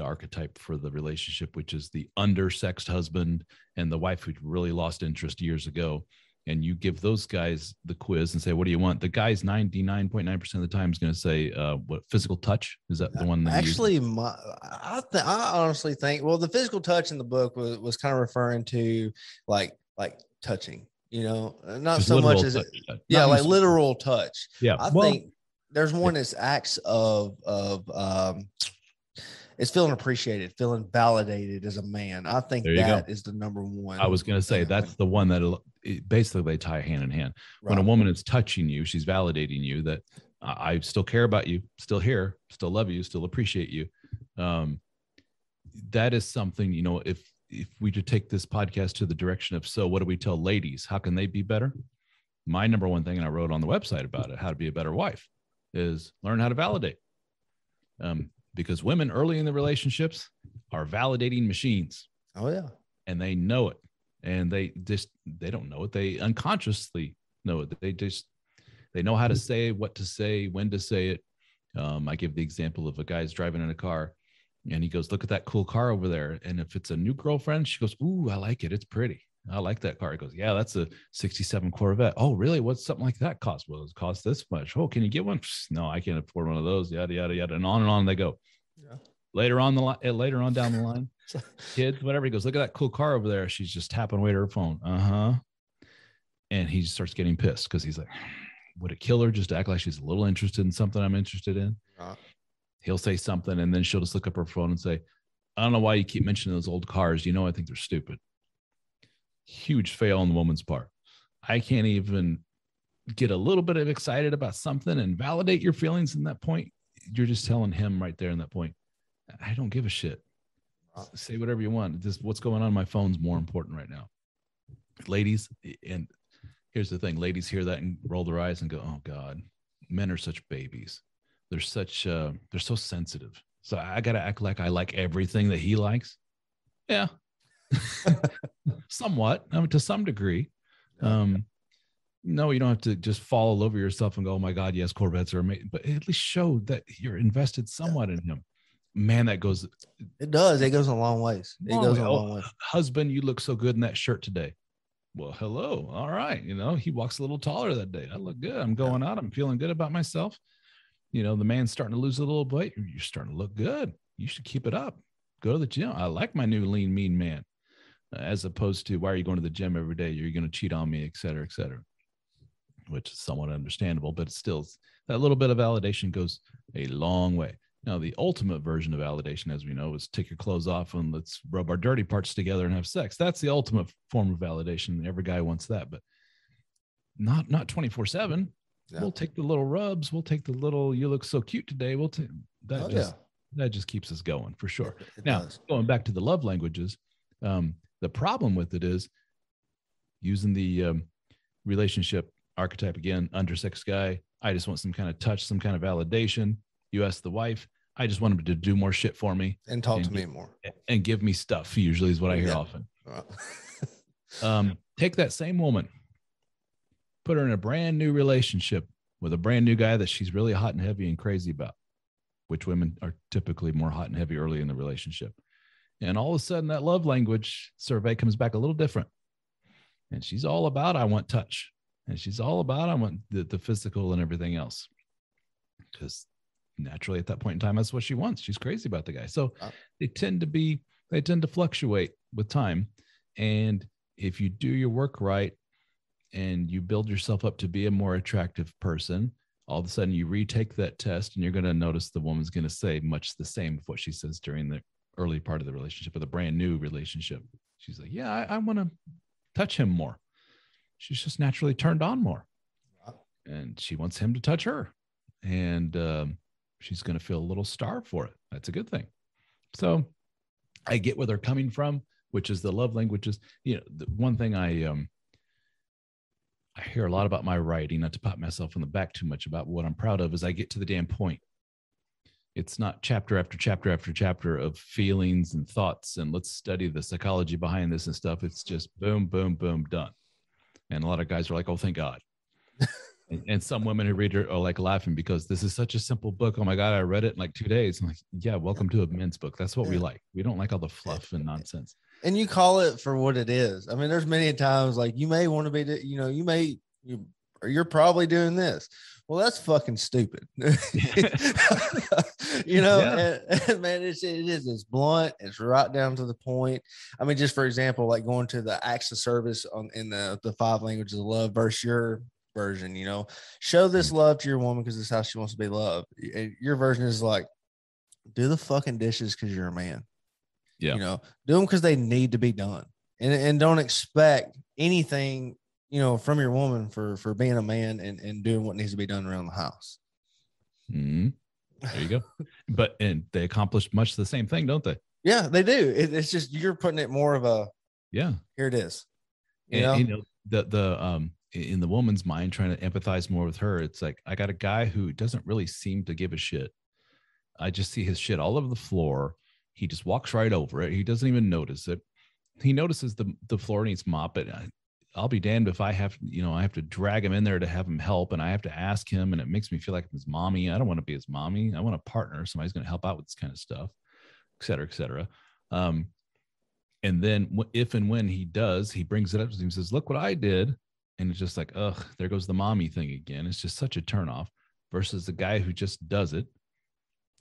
archetype for the relationship, which is the undersexed husband and the wife who really lost interest years ago, and you give those guys the quiz and say, what do you want? The guy's 99.9% of the time is going to say, what, physical touch? Is that the one that actually, I honestly think, well, the physical touch in the book was kind of referring to like touching, you know, not so much as, like literal touch. Yeah. I think there's one that's acts of it's feeling appreciated, feeling validated as a man. I think that is the number one. I was going to say that's the one that basically they tie hand in hand. Right. When a woman is touching you, she's validating you that I still care about you, still here, still love you, still appreciate you. That is something, you know, if we could take this podcast to the direction of, so what do we tell ladies? How can they be better? My number one thing, and I wrote on the website about it, how to be a better wife, is learn how to validate. Because women early in the relationships are validating machines. Oh yeah. And they know it. And they don't know it. They unconsciously know it. They know how to say, what to say, when to say it. I give the example of a guy's driving in a car and he goes, look at that cool car over there. And if it's a new girlfriend, she goes, ooh, I like it. It's pretty. I like that car. He goes, yeah, that's a 67 Corvette. Oh, really? What's something like that cost? Well, it costs this much. Oh, can you get one? No, I can't afford one of those. Yada, yada, yada. And on they go. Yeah. Later on down the line, kids, whatever. He goes, look at that cool car over there. She's just tapping away to her phone. And he starts getting pissed because he's like, would it kill her just to act like she's a little interested in something I'm interested in? He'll say something, and then she'll just look up her phone and say, I don't know why you keep mentioning those old cars. You know, I think they're stupid. Huge fail on the woman's part. I can't even get a little bit of excited about something and validate your feelings in that point. You're just telling him right there in that point, I don't give a shit. Say whatever you want. Just what's going on my phone's more important right now. Ladies, and here's the thing, ladies hear that and roll their eyes and go, oh God, men are such babies. They're such, they're so sensitive. So I got to act like I like everything that he likes. Yeah. Somewhat, I mean, to some degree. No, you don't have to just fall all over yourself and go, oh my God, yes, Corvettes are amazing. But at least show that you're invested somewhat in him. Man, that goes. It does. It goes a long ways. It goes a long way. Husband, you look so good in that shirt today. well, hello. All right. You know, he walks a little taller that day. I look good. I'm going out. I'm feeling good about myself. You know, the man's starting to lose a little weight. You're starting to look good. You should keep it up. Go to the gym. I like my new lean, mean man, as opposed to, why are you going to the gym every day? You're going to cheat on me, et cetera, et cetera, which is somewhat understandable, but still that little bit of validation goes a long way. Now, the ultimate version of validation, as we know, is take your clothes off and let's rub our dirty parts together and have sex. That's the ultimate form of validation. Every guy wants that, but not 24/7. Yeah. We'll take the little rubs. We'll take the little, you look so cute today. We'll take that. That just keeps us going for sure. It does. Going back to the love languages, the problem with it is using the relationship archetype again, undersexed guy. I just want some kind of touch, some kind of validation. You ask the wife, I just want him to do more shit for me and talk to me more and give me stuff. Usually is what I hear often. Wow. Take that same woman, put her in a brand new relationship with a brand new guy that she's really hot and heavy and crazy about, which women are typically more hot and heavy early in the relationship. And all of a sudden that love language survey comes back a little different. And she's all about, I want touch. And she's all about, I want the physical and everything else. Because naturally at that point in time, that's what she wants. She's crazy about the guy. So they tend to fluctuate with time. And if you do your work right and you build yourself up to be a more attractive person, all of a sudden you retake that test and you're going to notice the woman's going to say much the same of what she says during the early part of the relationship or the brand new relationship. She's like, yeah, I want to touch him more. She's just naturally turned on more and she wants him to touch her. And, she's going to feel a little starved for it. That's a good thing. So I get where they're coming from, which is the love languages. You know, the one thing I hear a lot about my writing, not to pat myself on the back too much about what I'm proud of, is I get to the damn point. It's not chapter after chapter after chapter of feelings and thoughts and let's study the psychology behind this and stuff. It's just boom, boom, boom, done. And a lot of guys are like, oh, thank God. And some women who read it are like laughing because this is such a simple book. Oh my God, I read it in like 2 days. I'm like, yeah, welcome to a men's book. That's what we like. We don't like all the fluff and nonsense. And you call it for what it is. I mean, there's many times like you may want to be, you know, you're probably doing this. Well, that's fucking stupid. You know, and man, it is. It's blunt. It's right down to the point. I mean, just for example, like going to the acts of service in the five languages of love versus your version, you know, show this love to your woman because it's how she wants to be loved. Your version is like, do the fucking dishes because you're a man. Yeah, you know, do them because they need to be done, and don't expect anything, you know, from your woman for being a man and doing what needs to be done around the house. Mm-hmm. There you go. And they accomplish much the same thing, don't they? Yeah, they do. It's just you're putting it more of a here it is. You know the in the woman's mind, trying to empathize more with her. It's like, I got a guy who doesn't really seem to give a shit. I just see his shit all over the floor. He just walks right over it. He doesn't even notice it. He notices the floor needs mop, but I'll be damned if I have to drag him in there to have him help. And I have to ask him. And it makes me feel like I'm his mommy. I don't want to be his mommy. I want a partner. Somebody's going to help out with this kind of stuff, et cetera, et cetera. And then if, and when he does, he brings it up to him and says, look what I did. And it's just like, ugh, there goes the mommy thing again. It's just such a turnoff versus the guy who just does it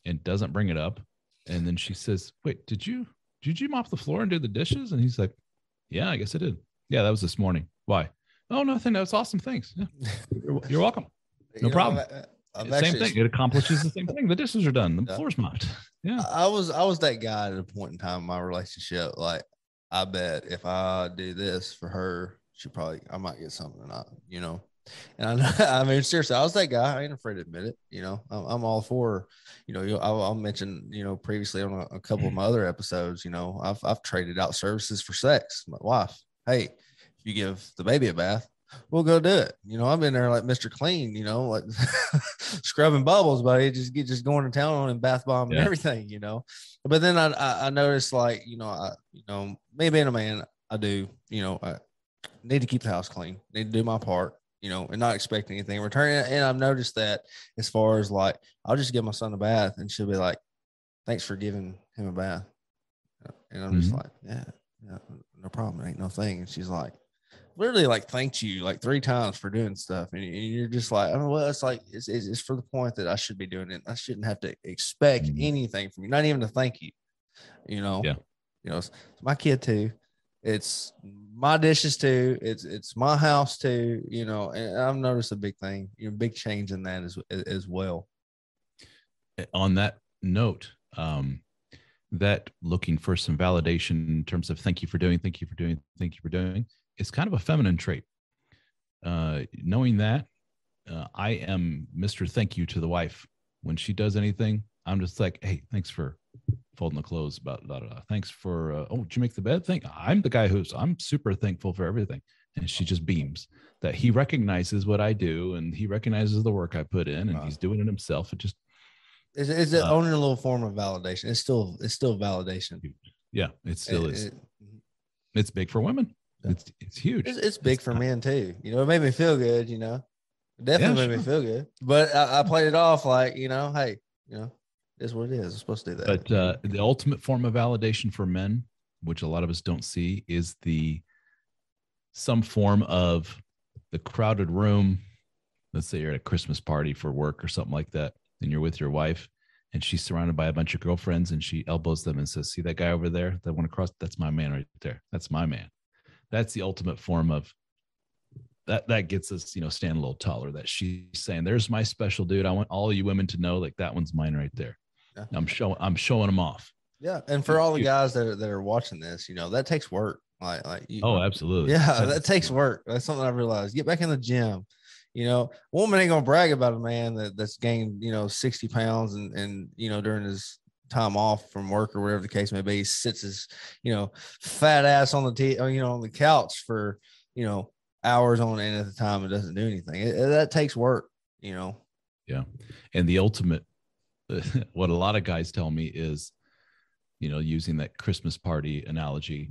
and doesn't bring it up. And then she says, wait, did you mop the floor and do the dishes? And he's like, yeah, I guess I did. Yeah, that was this morning. Why? Oh, nothing. That was awesome. Thanks. Yeah. You're welcome. No problem. Same thing. It accomplishes the same thing. The dishes are done. The floor's mopped. Yeah. I was that guy at a point in time in my relationship. Like, I bet if I do this for her, I might get something or not, you know. And I mean, seriously, I was that guy. I ain't afraid to admit it. You know, I'm all for, you know, I'll mention, you know, previously on a couple of my other episodes, you know, I've traded out services for sex. My wife, hey, if you give the baby a bath, we'll go do it. You know, I'm in there like Mr. Clean, you know, like scrubbing bubbles, buddy. Just going to town on and bath bomb and everything, you know. But then I noticed, like, you know, me being a man, I do, you know, I need to keep the house clean, need to do my part, you know, and not expect anything in return. And I've noticed that as far as like, I'll just give my son a bath and she'll be like, thanks for giving him a bath. And I'm just like, yeah, no problem. It ain't no thing. And she's like, literally like thanked you like 3 times for doing stuff, and you're just like, oh well, it's like it's for the point that I should be doing it. I shouldn't have to expect anything from you, not even to thank you. You know, yeah. You know, it's my kid too. It's my dishes too. It's my house too. You know, and I've noticed a big thing, you know, big change in that as well. On that note, that looking for some validation in terms of thank you for doing, it's kind of a feminine trait. Knowing that, I am Mr. Thank you to the wife. When she does anything, I'm just like, hey, thanks for folding the clothes, blah, blah, blah. Thanks for, oh, did you make the bed? I'm the guy I'm super thankful for everything. And she just beams that he recognizes what I do and he recognizes the work I put in, and he's doing it himself. It just, it's only a little form of validation. It's still validation. Yeah, it still is. It's big for women. Yeah. It's huge. It's big for men too. You know, it made me feel good. You know, it definitely made me feel good. But I played it off like, you know, hey, you know, it's what it is. I'm supposed to do that. But the ultimate form of validation for men, which a lot of us don't see, is some form of the crowded room. Let's say you're at a Christmas party for work or something like that. And you're with your wife and she's surrounded by a bunch of girlfriends, and she elbows them and says, see that guy over there, that one across, that's my man right there. That's my man. That's the ultimate form of that gets us, you know, stand a little taller, that she's saying, there's my special dude. I want all you women to know, like, that one's mine right there. Yeah. I'm showing them off. Yeah. And for all the guys that are watching this, you know, that takes work. Like you, oh, absolutely. Yeah. That takes work. That's something I realized. Get back in the gym. You know, woman ain't gonna brag about a man that's gained, you know, 60 pounds and you know, during his time off from work or whatever the case may be, he sits his, you know, fat ass on the couch for, you know, hours on end at the time and doesn't do anything. That takes work, you know. Yeah, and the ultimate, what a lot of guys tell me is, you know, using that Christmas party analogy,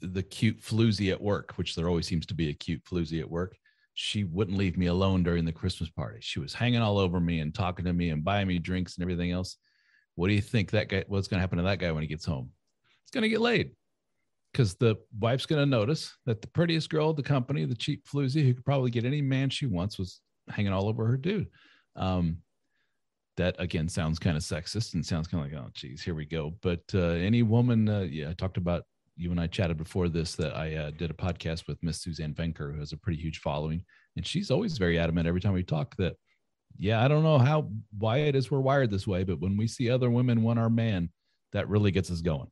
the cute floozy at work, which there always seems to be a cute floozy at work. She wouldn't leave me alone during the Christmas party. She was hanging all over me and talking to me and buying me drinks and everything else. What do you think that guy, what's going to happen to that guy when he gets home? He's going to get laid, because the wife's going to notice that the prettiest girl of the company, the cheap floozy who could probably get any man she wants, was hanging all over her dude. That again sounds kind of sexist and sounds kind of like, oh geez, here we go. But any woman, I talked about, you and I chatted before this, that I did a podcast with Miss Suzanne Venker, who has a pretty huge following. And she's always very adamant every time we talk that, yeah, I don't know why it is we're wired this way, but when we see other women want our man, that really gets us going.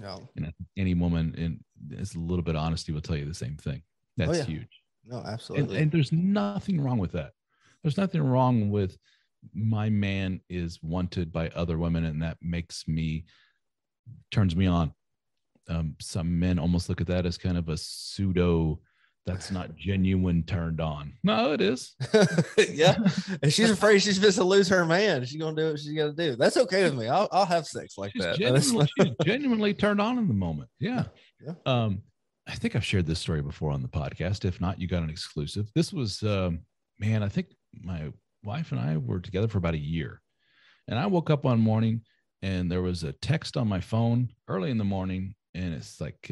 Yeah. And any woman in a little bit of honesty will tell you the same thing. That's huge. No, absolutely. And there's nothing wrong with that. There's nothing wrong with my man is wanted by other women, and that turns me on. Some men almost look at that as kind of a pseudo, that's not genuine turned on. No, it is. Yeah. And she's afraid she's supposed to lose her man. She's going to do what she's got to do. That's okay with me. I'll have sex like that. She's genuinely turned on in the moment. Yeah. Yeah. I think I've shared this story before on the podcast. If not, you got an exclusive. This was, I think my wife and I were together for about a year, and I woke up one morning and there was a text on my phone early in the morning. And it's like,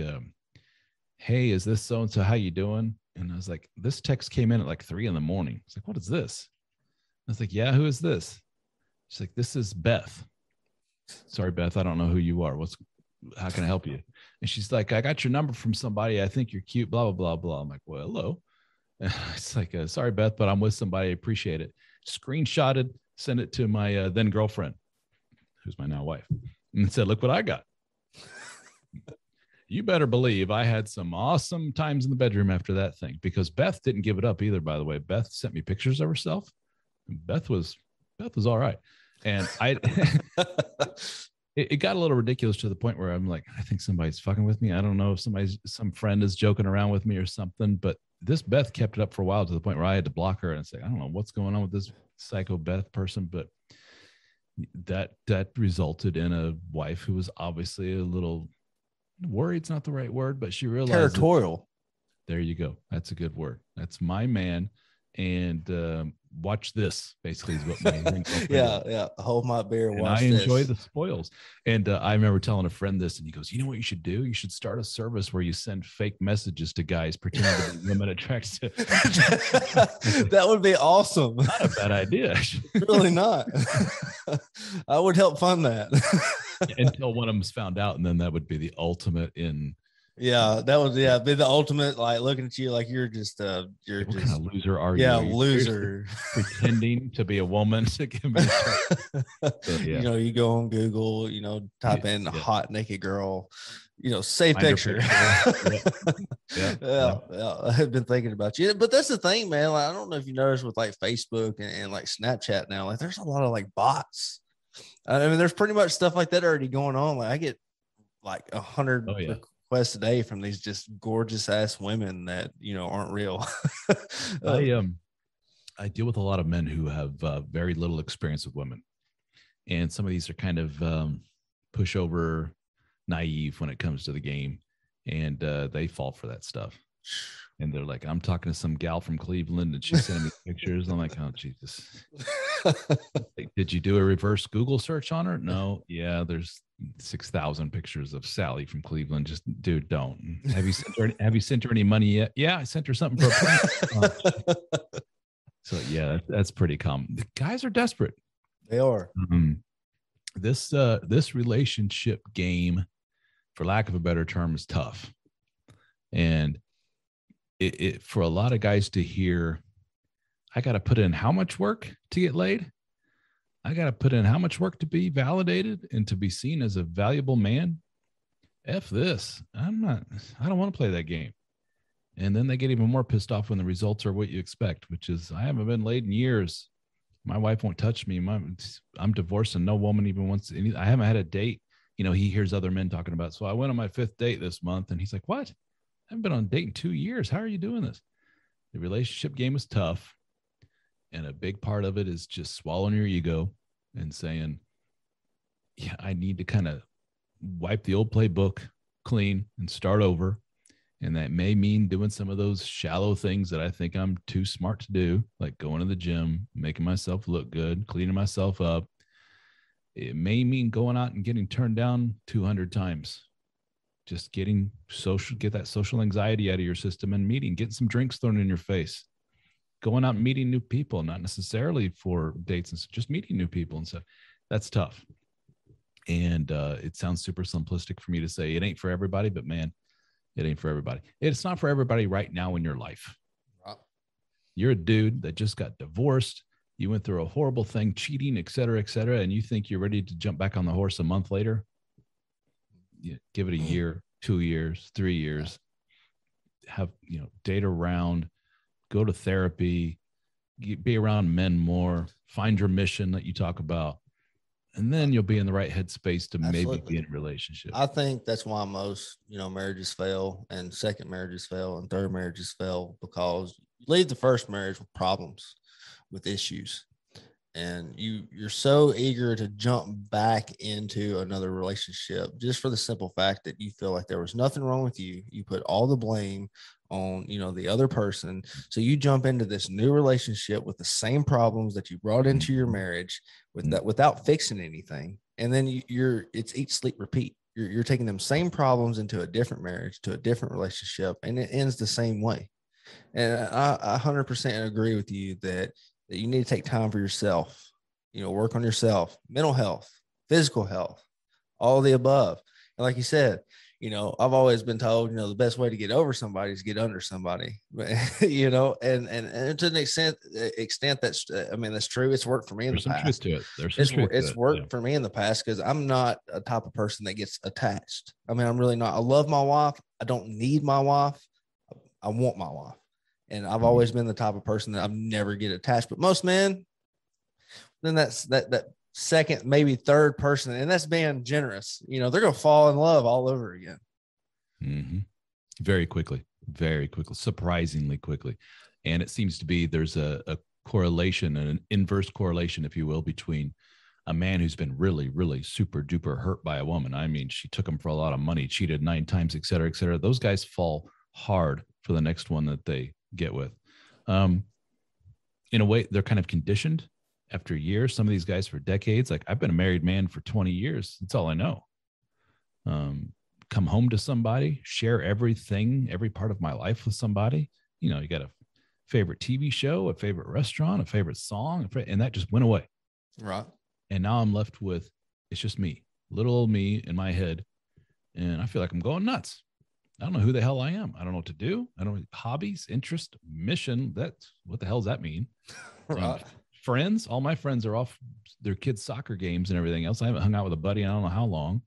hey, is this so-and-so? How you doing? And I was like, this text came in at like 3 a.m. It's like, what is this? I was like, yeah, who is this? She's like, this is Beth. Sorry, Beth, I don't know who you are. How can I help you? And she's like, I got your number from somebody. I think you're cute, blah, blah, blah, blah. I'm like, well, hello. And it's like, sorry, Beth, but I'm with somebody. I appreciate it. Screenshotted, sent it to my then girlfriend, who's my now wife, and said, look what I got. You better believe I had some awesome times in the bedroom after that thing, because Beth didn't give it up either, by the way. Beth sent me pictures of herself. Beth was all right. And it got a little ridiculous to the point where I'm like, I think somebody's fucking with me. I don't know if some friend is joking around with me or something, but this Beth kept it up for a while, to the point where I had to block her and say, I don't know what's going on with this psycho Beth person, but that resulted in a wife who was obviously a little worried's not the right word, but she realized territorial. There you go. That's a good word. That's my man. and watch this, basically, is what my yeah. Hold my beer and watch this. I enjoy the spoils. And I remember telling a friend this, and he goes, you know what you should do? You should start a service where you send fake messages to guys pretending to be women attractive. That would be awesome. Not a bad idea. Really not. I would help fund that. Until one of them's found out, and then that would be the ultimate in... Yeah, that would be the ultimate, like looking at you like you're just you're what just kind of loser are you? Loser pretending to be a woman to give me you know, you go on Google, you know, type in hot naked girl, you know, save picture. I have been thinking about you. But that's the thing, man. Like, I don't know if you noticed with like Facebook and like Snapchat now, like there's a lot of like bots. I mean, there's pretty much stuff like that already going on. Like I get like 100 requests a day from these just gorgeous ass women that, you know, aren't real. I deal with a lot of men who have very little experience with women, and some of these are kind of pushover, naive when it comes to the game, and they fall for that stuff. And they're like, I'm talking to some gal from Cleveland and she's sending me pictures. I'm like, oh, Jesus. Like, did you do a reverse Google search on her? No. Yeah, there's 6,000 pictures of Sally from Cleveland. Just, dude, don't. Have you sent her any money yet? Yeah, I sent her something for a plan. So, yeah, that's pretty common. The guys are desperate. They are. This relationship game, for lack of a better term, is tough. And it for a lot of guys to hear, I got to put in how much work to get laid? I got to put in how much work to be validated and to be seen as a valuable man? F this. I don't want to play that game. And then they get even more pissed off when the results are what you expect, which is, I haven't been laid in years. My wife won't touch me. I'm divorced and no woman even wants any. I haven't had a date. You know, he hears other men talking about, so I went on my 5th date this month. And he's like, what? I haven't been on a date in 2 years. How are you doing this? The relationship game is tough. And a big part of it is just swallowing your ego and saying, yeah, I need to kind of wipe the old playbook clean and start over. And that may mean doing some of those shallow things that I think I'm too smart to do, like going to the gym, making myself look good, cleaning myself up. It may mean going out and getting turned down 200 times. Just get that social anxiety out of your system and meeting, getting some drinks thrown in your face, going out and meeting new people, not necessarily for dates, and just meeting new people and stuff. That's tough. And it sounds super simplistic for me to say it ain't for everybody, but man, it ain't for everybody. It's not for everybody right now in your life. Wow. You're a dude that just got divorced. You went through a horrible thing, cheating, et cetera, and you think you're ready to jump back on the horse a month later? You give it a year, 2 years, 3 years, have, you know, date around, go to therapy, be around men more, find your mission that you talk about. And then you'll be in the right headspace to maybe be in a relationship. I think that's why most, you know, marriages fail, and second marriages fail, and third marriages fail, because you leave the first marriage with problems, with issues. And you're so eager to jump back into another relationship just for the simple fact that you feel like there was nothing wrong with you. You put all the blame on, you know, the other person. So you jump into this new relationship with the same problems that you brought into your marriage without fixing anything. And then it's eat, sleep, repeat. You're taking them same problems into a different marriage, to a different relationship, and it ends the same way. And I 100% agree with you that you need to take time for yourself, you know, work on yourself, mental health, physical health, all the above. And like you said, you know, I've always been told, you know, the best way to get over somebody is get under somebody, you know, and to an extent that's, I mean, that's true. It's worked for me in the past. It's worked for me in the past, because I'm not a type of person that gets attached. I mean, I'm really not. I love my wife. I don't need my wife. I want my wife. And I've always been the type of person that I've never get attached. But most men, then that's that second, maybe third person, and that's being generous. You know, they're going to fall in love all over again. Mm-hmm. Very quickly, surprisingly quickly. And it seems to be there's a correlation, an inverse correlation, if you will, between a man who's been really, really super duper hurt by a woman. I mean, she took him for a lot of money, cheated 9 times, et cetera, et cetera. Those guys fall hard for the next one that they get with. in a way, they're kind of conditioned after years. Some of these guys for decades, like I've been a married man for 20 years. That's all I know. Come home to somebody, share everything, every part of my life with somebody. You know, you got a favorite TV show, a favorite restaurant, a favorite song, and that just went away. Right. And now I'm left with, it's just me, little old me in my head. And I feel like I'm going nuts. I don't know who the hell I am. I don't know what to do. I don't know hobbies, interest, mission. That's what the hell does that mean? Right. Friends, all my friends are off their kids' soccer games and everything else. I haven't hung out with a buddy in I don't know how long.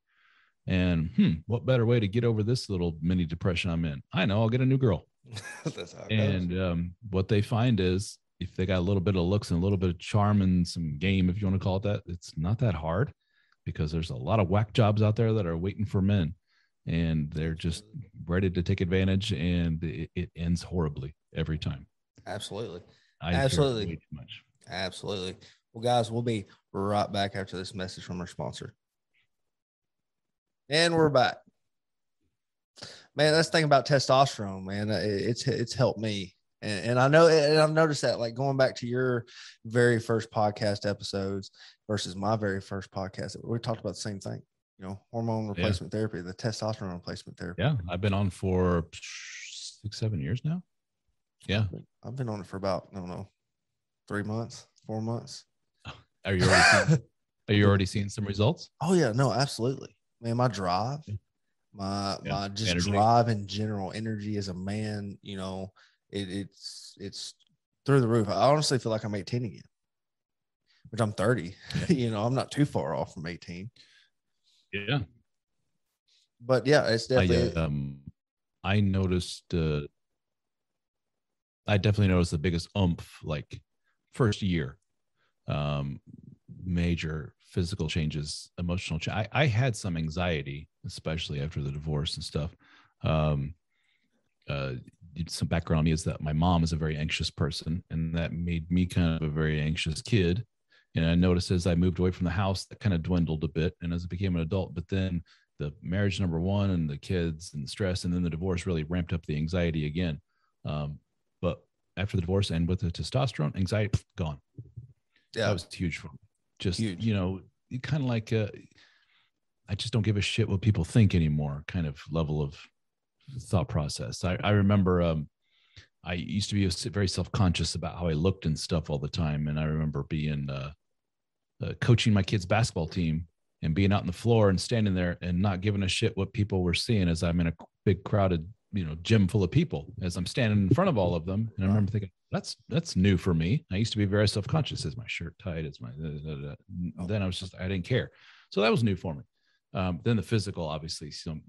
And what better way to get over this little mini depression I'm in? I know, I'll get a new girl. That's how it goes. What they find is if they got a little bit of looks and a little bit of charm and some game, if you want to call it that, it's not that hard because there's a lot of whack jobs out there that are waiting for men. And they're just ready to take advantage, and it ends horribly every time. Absolutely. Absolutely. I care way too much. Absolutely. Well, guys, we'll be right back after this message from our sponsor. And we're back. Man, that's the thing about testosterone, man. It's helped me. And I know, and I've noticed that, like going back to your very first podcast episodes versus my very first podcast, we talked about the same thing. You know, hormone replacement therapy, the testosterone replacement therapy. Yeah, I've been on for 6-7 years now. Yeah, I've been on it for about 3 months, 4 months. Are you already seeing some results? Oh yeah, no, absolutely, man. My drive, my just energy. Drive in general, energy as a man, you know, it's through the roof. I honestly feel like I'm 18 again, which I'm 30. Yeah. You know, I'm not too far off from 18. Yeah. But yeah, it's definitely, I noticed, I definitely noticed the biggest like first year, major physical changes, emotional change. I had some anxiety, especially after the divorce and stuff. Some background on me is that my mom is a very anxious person, and that made me kind of a very anxious kid. And I noticed as I moved away from the house, that kind of dwindled a bit. And as I became an adult, but then the marriage number one and the kids and the stress, and then the divorce really ramped up the anxiety again. But after the divorce and with the testosterone, anxiety gone. Yeah. That was huge for me. Just, huge. You know, kind of like, I just don't give a shit what people think anymore kind of level of thought process. I remember, I used to be very self-conscious about how I looked and stuff all the time. And I remember being coaching my kids' basketball team and being out on the floor and standing there and not giving a shit what people were seeing as I'm in a big crowded, you know, gym full of people as I'm standing in front of all of them. And I remember thinking, that's new for me. I used to be very self-conscious. Is my shirt tight? Is my, then I was just, I didn't care. So that was new for me. Then the physical, obviously some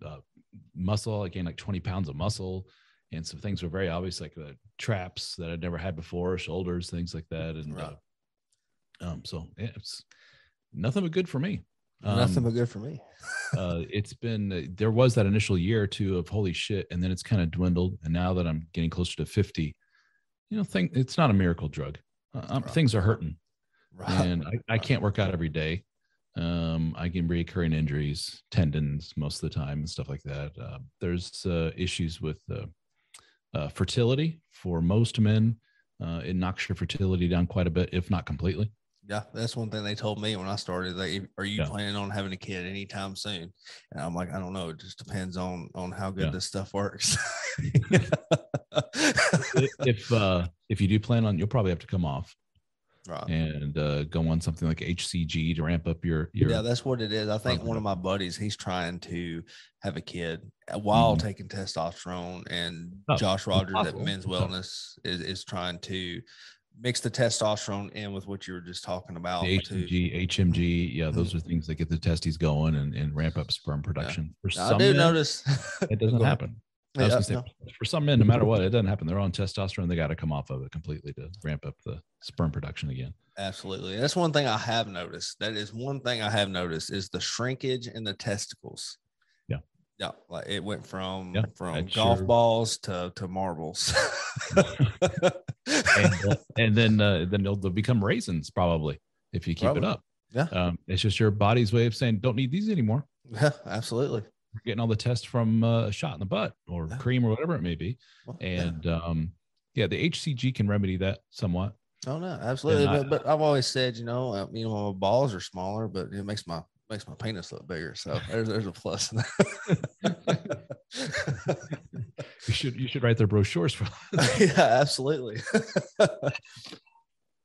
muscle, I gained like 20 pounds of muscle. And some things were very obvious, like traps that I'd never had before, shoulders, things like that. And so yeah, it's nothing but good for me. Nothing but good for me. It's been, there was that initial year or two of holy shit. And then it's kind of dwindled. And now that I'm getting closer to 50, you know, it's not a miracle drug. Things are hurting. Right. And I can't work out every day. I get recurring injuries, tendons most of the time and stuff like that. There's issues with fertility for most men. It knocks your fertility down quite a bit, if not completely. Yeah, that's one thing they told me when I started. Like, are you planning on having a kid anytime soon? And I'm like, I don't know. It just depends on how good this stuff works. If you do plan on, you'll probably have to come off. Right. And go on something like HCG to ramp up your yeah, that's what it is. I think one of my buddies, he's trying to have a kid while taking testosterone, and Josh Rogers at Men's Wellness is trying to mix the testosterone in with what you were just talking about. The HMG. Yeah. Those are things that get the testes going and ramp up sperm production. Yeah. For some men, notice it doesn't happen. For some men, no matter what, it doesn't happen. They're on testosterone. They got to come off of it completely to ramp up the sperm production again. Absolutely. That's one thing I have noticed. That is one thing I have noticed is the shrinkage in the testicles. Yeah. Yeah. Like it went from golf balls to marbles. and then they'll become raisins probably if you keep it up. Yeah. It's just your body's way of saying, don't need these anymore. Yeah, absolutely. Getting all the tests from a shot in the butt or cream or whatever it may be. The HCG can remedy that somewhat. Oh no, absolutely. But I've always said, my balls are smaller, but it makes my penis look bigger. So there's a plus in that. You should write their brochures for that. Yeah, absolutely.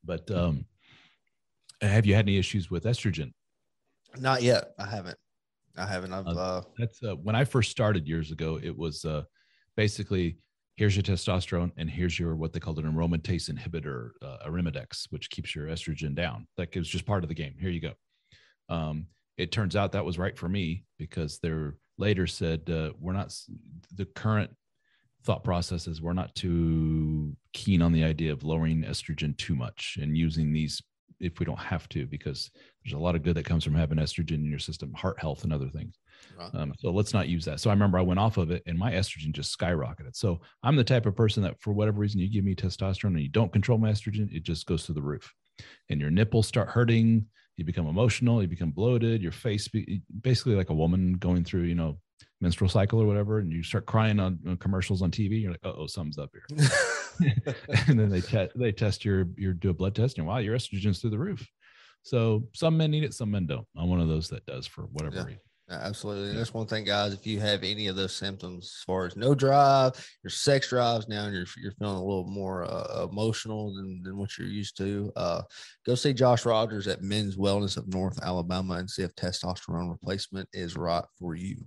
But have you had any issues with estrogen? Not yet. I haven't. That's when I first started years ago. It was basically here's your testosterone and here's your what they called an aromatase inhibitor, Arimidex, which keeps your estrogen down. Like it was just part of the game. Here you go. It turns out that was right for me because they're later said the current thought process is we're not too keen on the idea of lowering estrogen too much and using these if we don't have to, because there's a lot of good that comes from having estrogen in your system, heart health and other things. Right. So let's not use that. So I remember I went off of it and my estrogen just skyrocketed. So I'm the type of person that for whatever reason you give me testosterone and you don't control my estrogen, it just goes through the roof and your nipples start hurting. You become emotional, you become bloated, your face basically like a woman going through, menstrual cycle or whatever. And you start crying on commercials on TV. You're like, uh-oh, something's up here. And then they test do a blood test and wow, your estrogen's through the roof. So some men need it, some men don't. I'm one of those that does for whatever reason. Absolutely. And that's one thing, guys, if you have any of those symptoms, as far as no drive, your sex drives down, you're feeling a little more emotional than what you're used to, go see Josh Rogers at Men's Wellness of North Alabama and see if testosterone replacement is right for you.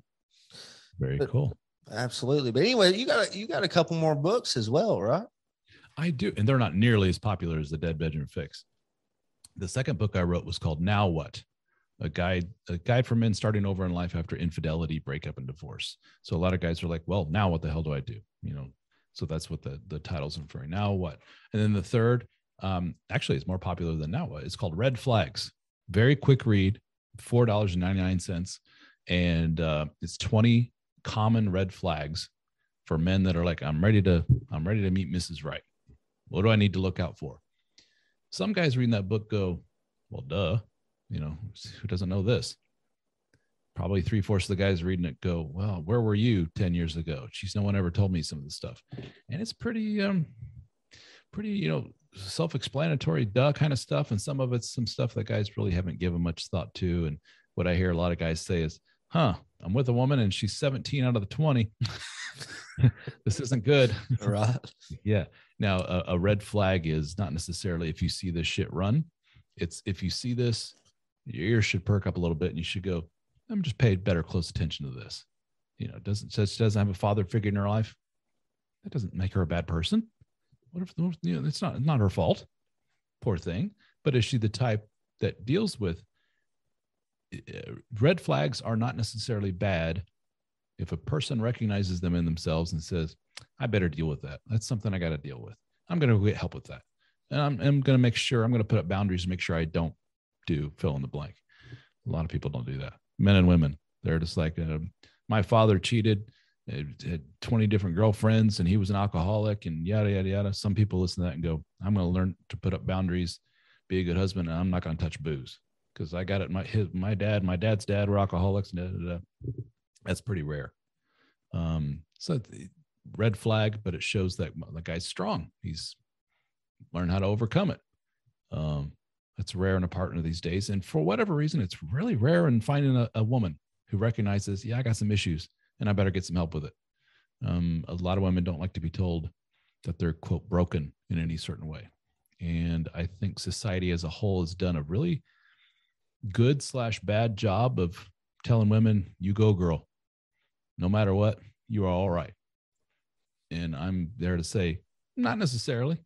Cool. Absolutely. But anyway, you got a couple more books as well, right? I do. And they're not nearly as popular as The Dead Bedroom Fix. The second book I wrote was called Now What? A guide for men starting over in life after infidelity, breakup, and divorce. So a lot of guys are like, well, now what the hell do I do? So that's what the title's referring. Now what? And then the third, actually it's more popular than Now What. It's called Red Flags. Very quick read, $4.99. And it's 20 common red flags for men that are like, I'm ready to meet Mrs. Right. What do I need to look out for? Some guys reading that book go, well, duh. Who doesn't know this? Probably 3/4 of the guys reading it go, well, where were you 10 years ago? Geez, no one ever told me some of this stuff. And it's pretty, self-explanatory, duh, kind of stuff. And some of it's some stuff that guys really haven't given much thought to. And what I hear a lot of guys say is, I'm with a woman and she's 17 out of the 20. This isn't good. All right. Yeah. Now a red flag is not necessarily if you see this shit run. It's if you see this, your ears should perk up a little bit and you should go, I'm just paying better close attention to this. Doesn't have a father figure in her life. That doesn't make her a bad person. What if it's not her fault? Poor thing. But is she the type that deals with red flags are not necessarily bad if a person recognizes them in themselves and says, I better deal with that. That's something I got to deal with. I'm going to get help with that. And I'm going to make sure I'm going to put up boundaries and make sure I don't do fill in the blank. A lot of people don't do that. Men and women, they're just like, my father cheated, had 20 different girlfriends and he was an alcoholic and yada, yada, yada. Some people listen to that and go, I'm going to learn to put up boundaries, be a good husband. And I'm not going to touch booze because I got it. My dad's dad were alcoholics. Da, da, da. That's pretty rare. So red flag, but it shows that the guy's strong. He's learn how to overcome it. That's rare in a partner these days. And for whatever reason, it's really rare in finding a woman who recognizes, I got some issues and I better get some help with it. A lot of women don't like to be told that they're quote broken in any certain way. And I think society as a whole has done a really good / bad job of telling women, you go girl, no matter what, you are all right. And I'm there to say, not necessarily.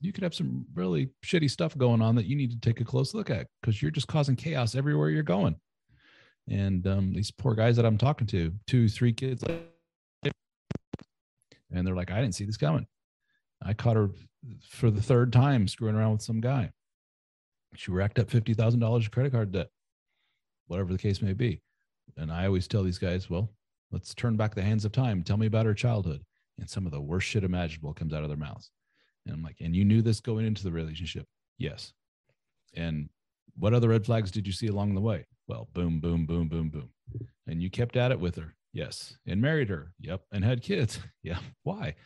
You could have some really shitty stuff going on that you need to take a close look at because you're just causing chaos everywhere you're going. And these poor guys that I'm talking to, 2, 3 kids, and they're like, I didn't see this coming. I caught her for the third time screwing around with some guy. She racked up $50,000 of credit card debt, whatever the case may be. And I always tell these guys, well, let's turn back the hands of time. Tell me about her childhood. And some of the worst shit imaginable comes out of their mouths. And I'm like, and you knew this going into the relationship? Yes. And what other red flags did you see along the way? Well, boom, boom, boom, boom, boom. And you kept at it with her? Yes. And married her? Yep. And had kids? Yeah. Why?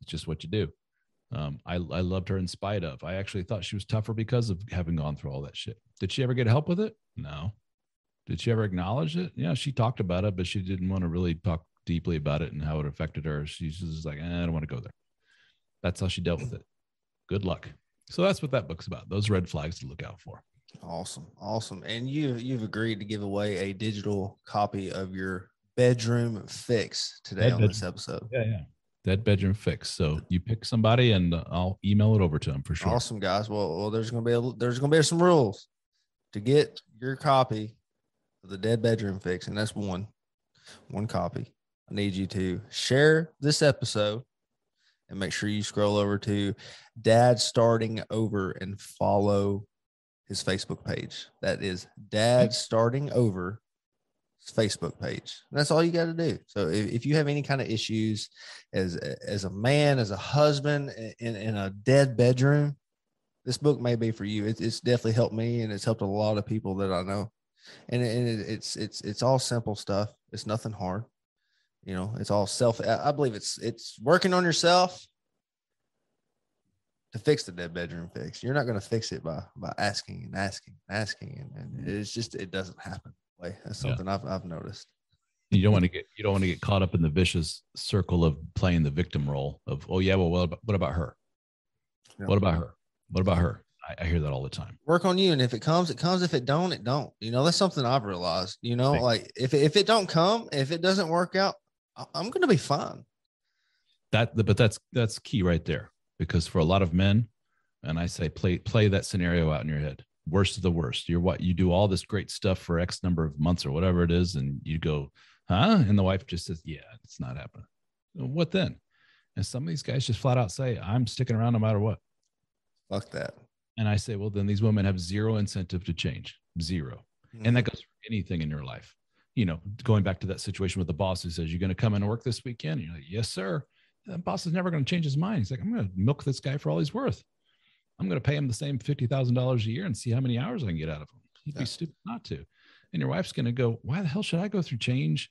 It's just what you do. I loved her in spite of. I actually thought she was tougher because of having gone through all that shit. Did she ever get help with it? No. Did she ever acknowledge it? Yeah, she talked about it, but she didn't want to really talk deeply about it and how it affected her. She's just like, I don't want to go there. That's how she dealt with it. Good luck. So that's what that book's about. Those red flags to look out for. Awesome. Awesome. And you've agreed to give away a digital copy of your bedroom fix today on this episode. Yeah, yeah. Dead Bedroom Fix. So you pick somebody and I'll email it over to them for sure. Awesome, guys. Well, there's going to be some rules to get your copy of the Dead Bedroom Fix. And that's one copy. I need you to share this episode and make sure you scroll over to Dad Starting Over and follow his Facebook page. That is Dad Starting Over Facebook page. And that's all you got to do. So if you have any kind of issues as a man, as a husband in a dead bedroom, this book may be for you. It's definitely helped me, and it's helped a lot of people that I know. And it's all simple stuff. It's nothing hard. You know, it's all self. I believe it's working on yourself to fix the dead bedroom fix. You're not going to fix it by asking. And it's just, it doesn't happen. That's something I've noticed. You don't want to get caught up in the vicious circle of playing the victim role of, oh yeah, well, what about her? Yeah. What about her? I hear that all the time. Work on you, and if it comes, it comes. If it don't, it don't. You know, that's something I've realized. You know, like if it don't come, if it doesn't work out, I'm going to be fine. But that's key right there, because for a lot of men, and I say play that scenario out in your head. Worst of the worst. You do all this great stuff for X number of months or whatever it is, and you go, huh? And the wife just says, yeah, it's not happening. What then? And some of these guys just flat out say, I'm sticking around no matter what. Fuck that. And I say, well, then these women have zero incentive to change. Zero. Mm-hmm. And that goes for anything in your life. You know, going back to that situation with the boss who says, you're going to come and work this weekend. And you're like, yes, sir. And the boss is never going to change his mind. He's like, I'm going to milk this guy for all he's worth. I'm going to pay him the same $50,000 a year and see how many hours I can get out of him. He'd be stupid not to. And your wife's going to go, why the hell should I go through change?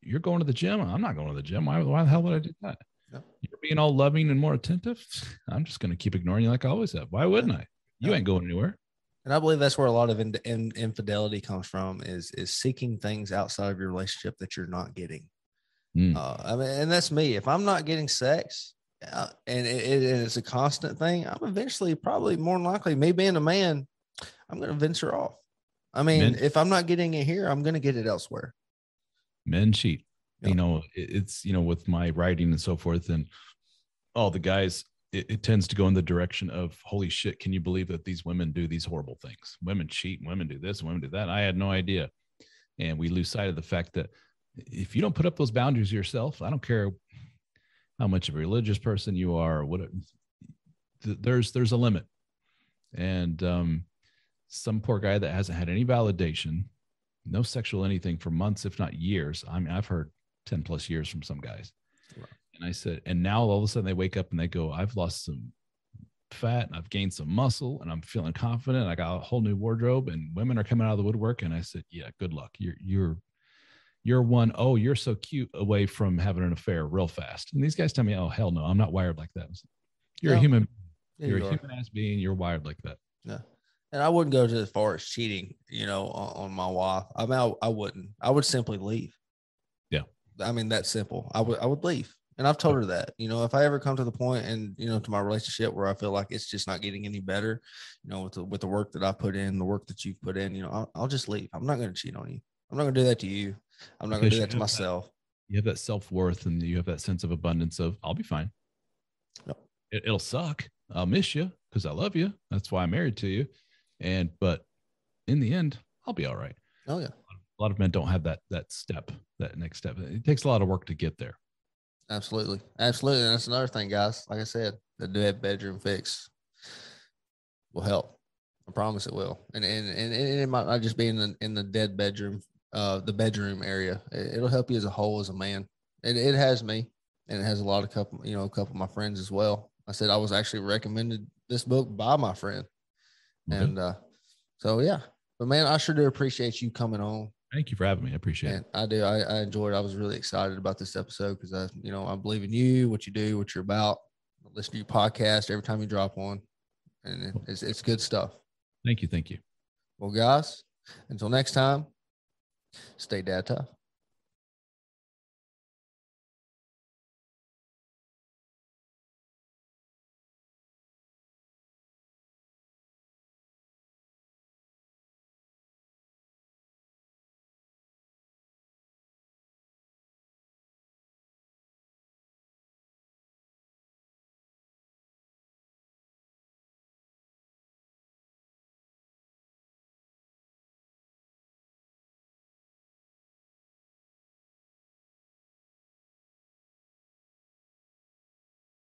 You're going to the gym. I'm not going to the gym. Why the hell would I do that? Yeah. You're being all loving and more attentive. I'm just going to keep ignoring you like I always have. Why wouldn't I? You ain't going anywhere. And I believe that's where a lot of infidelity comes from is seeking things outside of your relationship that you're not getting. Mm. I mean, and that's me. If I'm not getting sex, and it's a constant thing, I'm eventually probably more than likely, me being a man, I'm going to venture off. I mean, if I'm not getting it here, I'm going to get it elsewhere. Men cheat. Yep. You know, it's, you know, with my writing and so forth and all the guys, it tends to go in the direction of, holy shit, can you believe that these women do these horrible things? Women cheat, women do this, women do that. I had no idea. And we lose sight of the fact that if you don't put up those boundaries yourself, I don't care how much of a religious person you are, or what, there's a limit. And some poor guy that hasn't had any validation, no sexual anything for months, if not years. I mean, I've heard 10 plus years from some guys. Wow. And I said, and now all of a sudden they wake up and they go, I've lost some fat and I've gained some muscle and I'm feeling confident. I got a whole new wardrobe and women are coming out of the woodwork. And I said, yeah, good luck. You're one, oh, you're so cute away from having an affair real fast. And these guys tell me, oh, hell no, I'm not wired like that. You're a human. Yeah, you're a human ass being. You're wired like that. Yeah. And I wouldn't go as far as cheating, you know, on my wife. I mean, I wouldn't. I would simply leave. Yeah. I mean, that's simple. I would leave. And I've told her that, you know, if I ever come to the point and, you know, to my relationship where I feel like it's just not getting any better, you know, with the work that I put in, the work that you've put in, you know, I'll just leave. I'm not going to cheat on you. I'm not going to do that to you. I'm not going to do that to myself. You have that self-worth and you have that sense of abundance of, I'll be fine. Yep. It'll suck. I'll miss you because I love you. That's why I'm married to you. But in the end, I'll be all right. Oh yeah. A lot of men don't have that step, that next step. It takes a lot of work to get there. Absolutely. Absolutely. And that's another thing, guys. Like I said, the Dead Bedroom Fix will help. I promise it will. And it might not just be in the dead bedroom, the bedroom area. It'll help you as a whole, as a man. It has me, and it has a lot of couple of my friends as well. I said, I was actually recommended this book by my friend. Okay. And, so yeah, but man, I sure do appreciate you coming on. Thank you for having me. I appreciate it. I do. I enjoyed it. I was really excited about this episode because I believe in you, what you do, what you're about. listen to your podcast every time you drop one, and it's good stuff. Thank you. Well, guys, until next time, stay dad tough.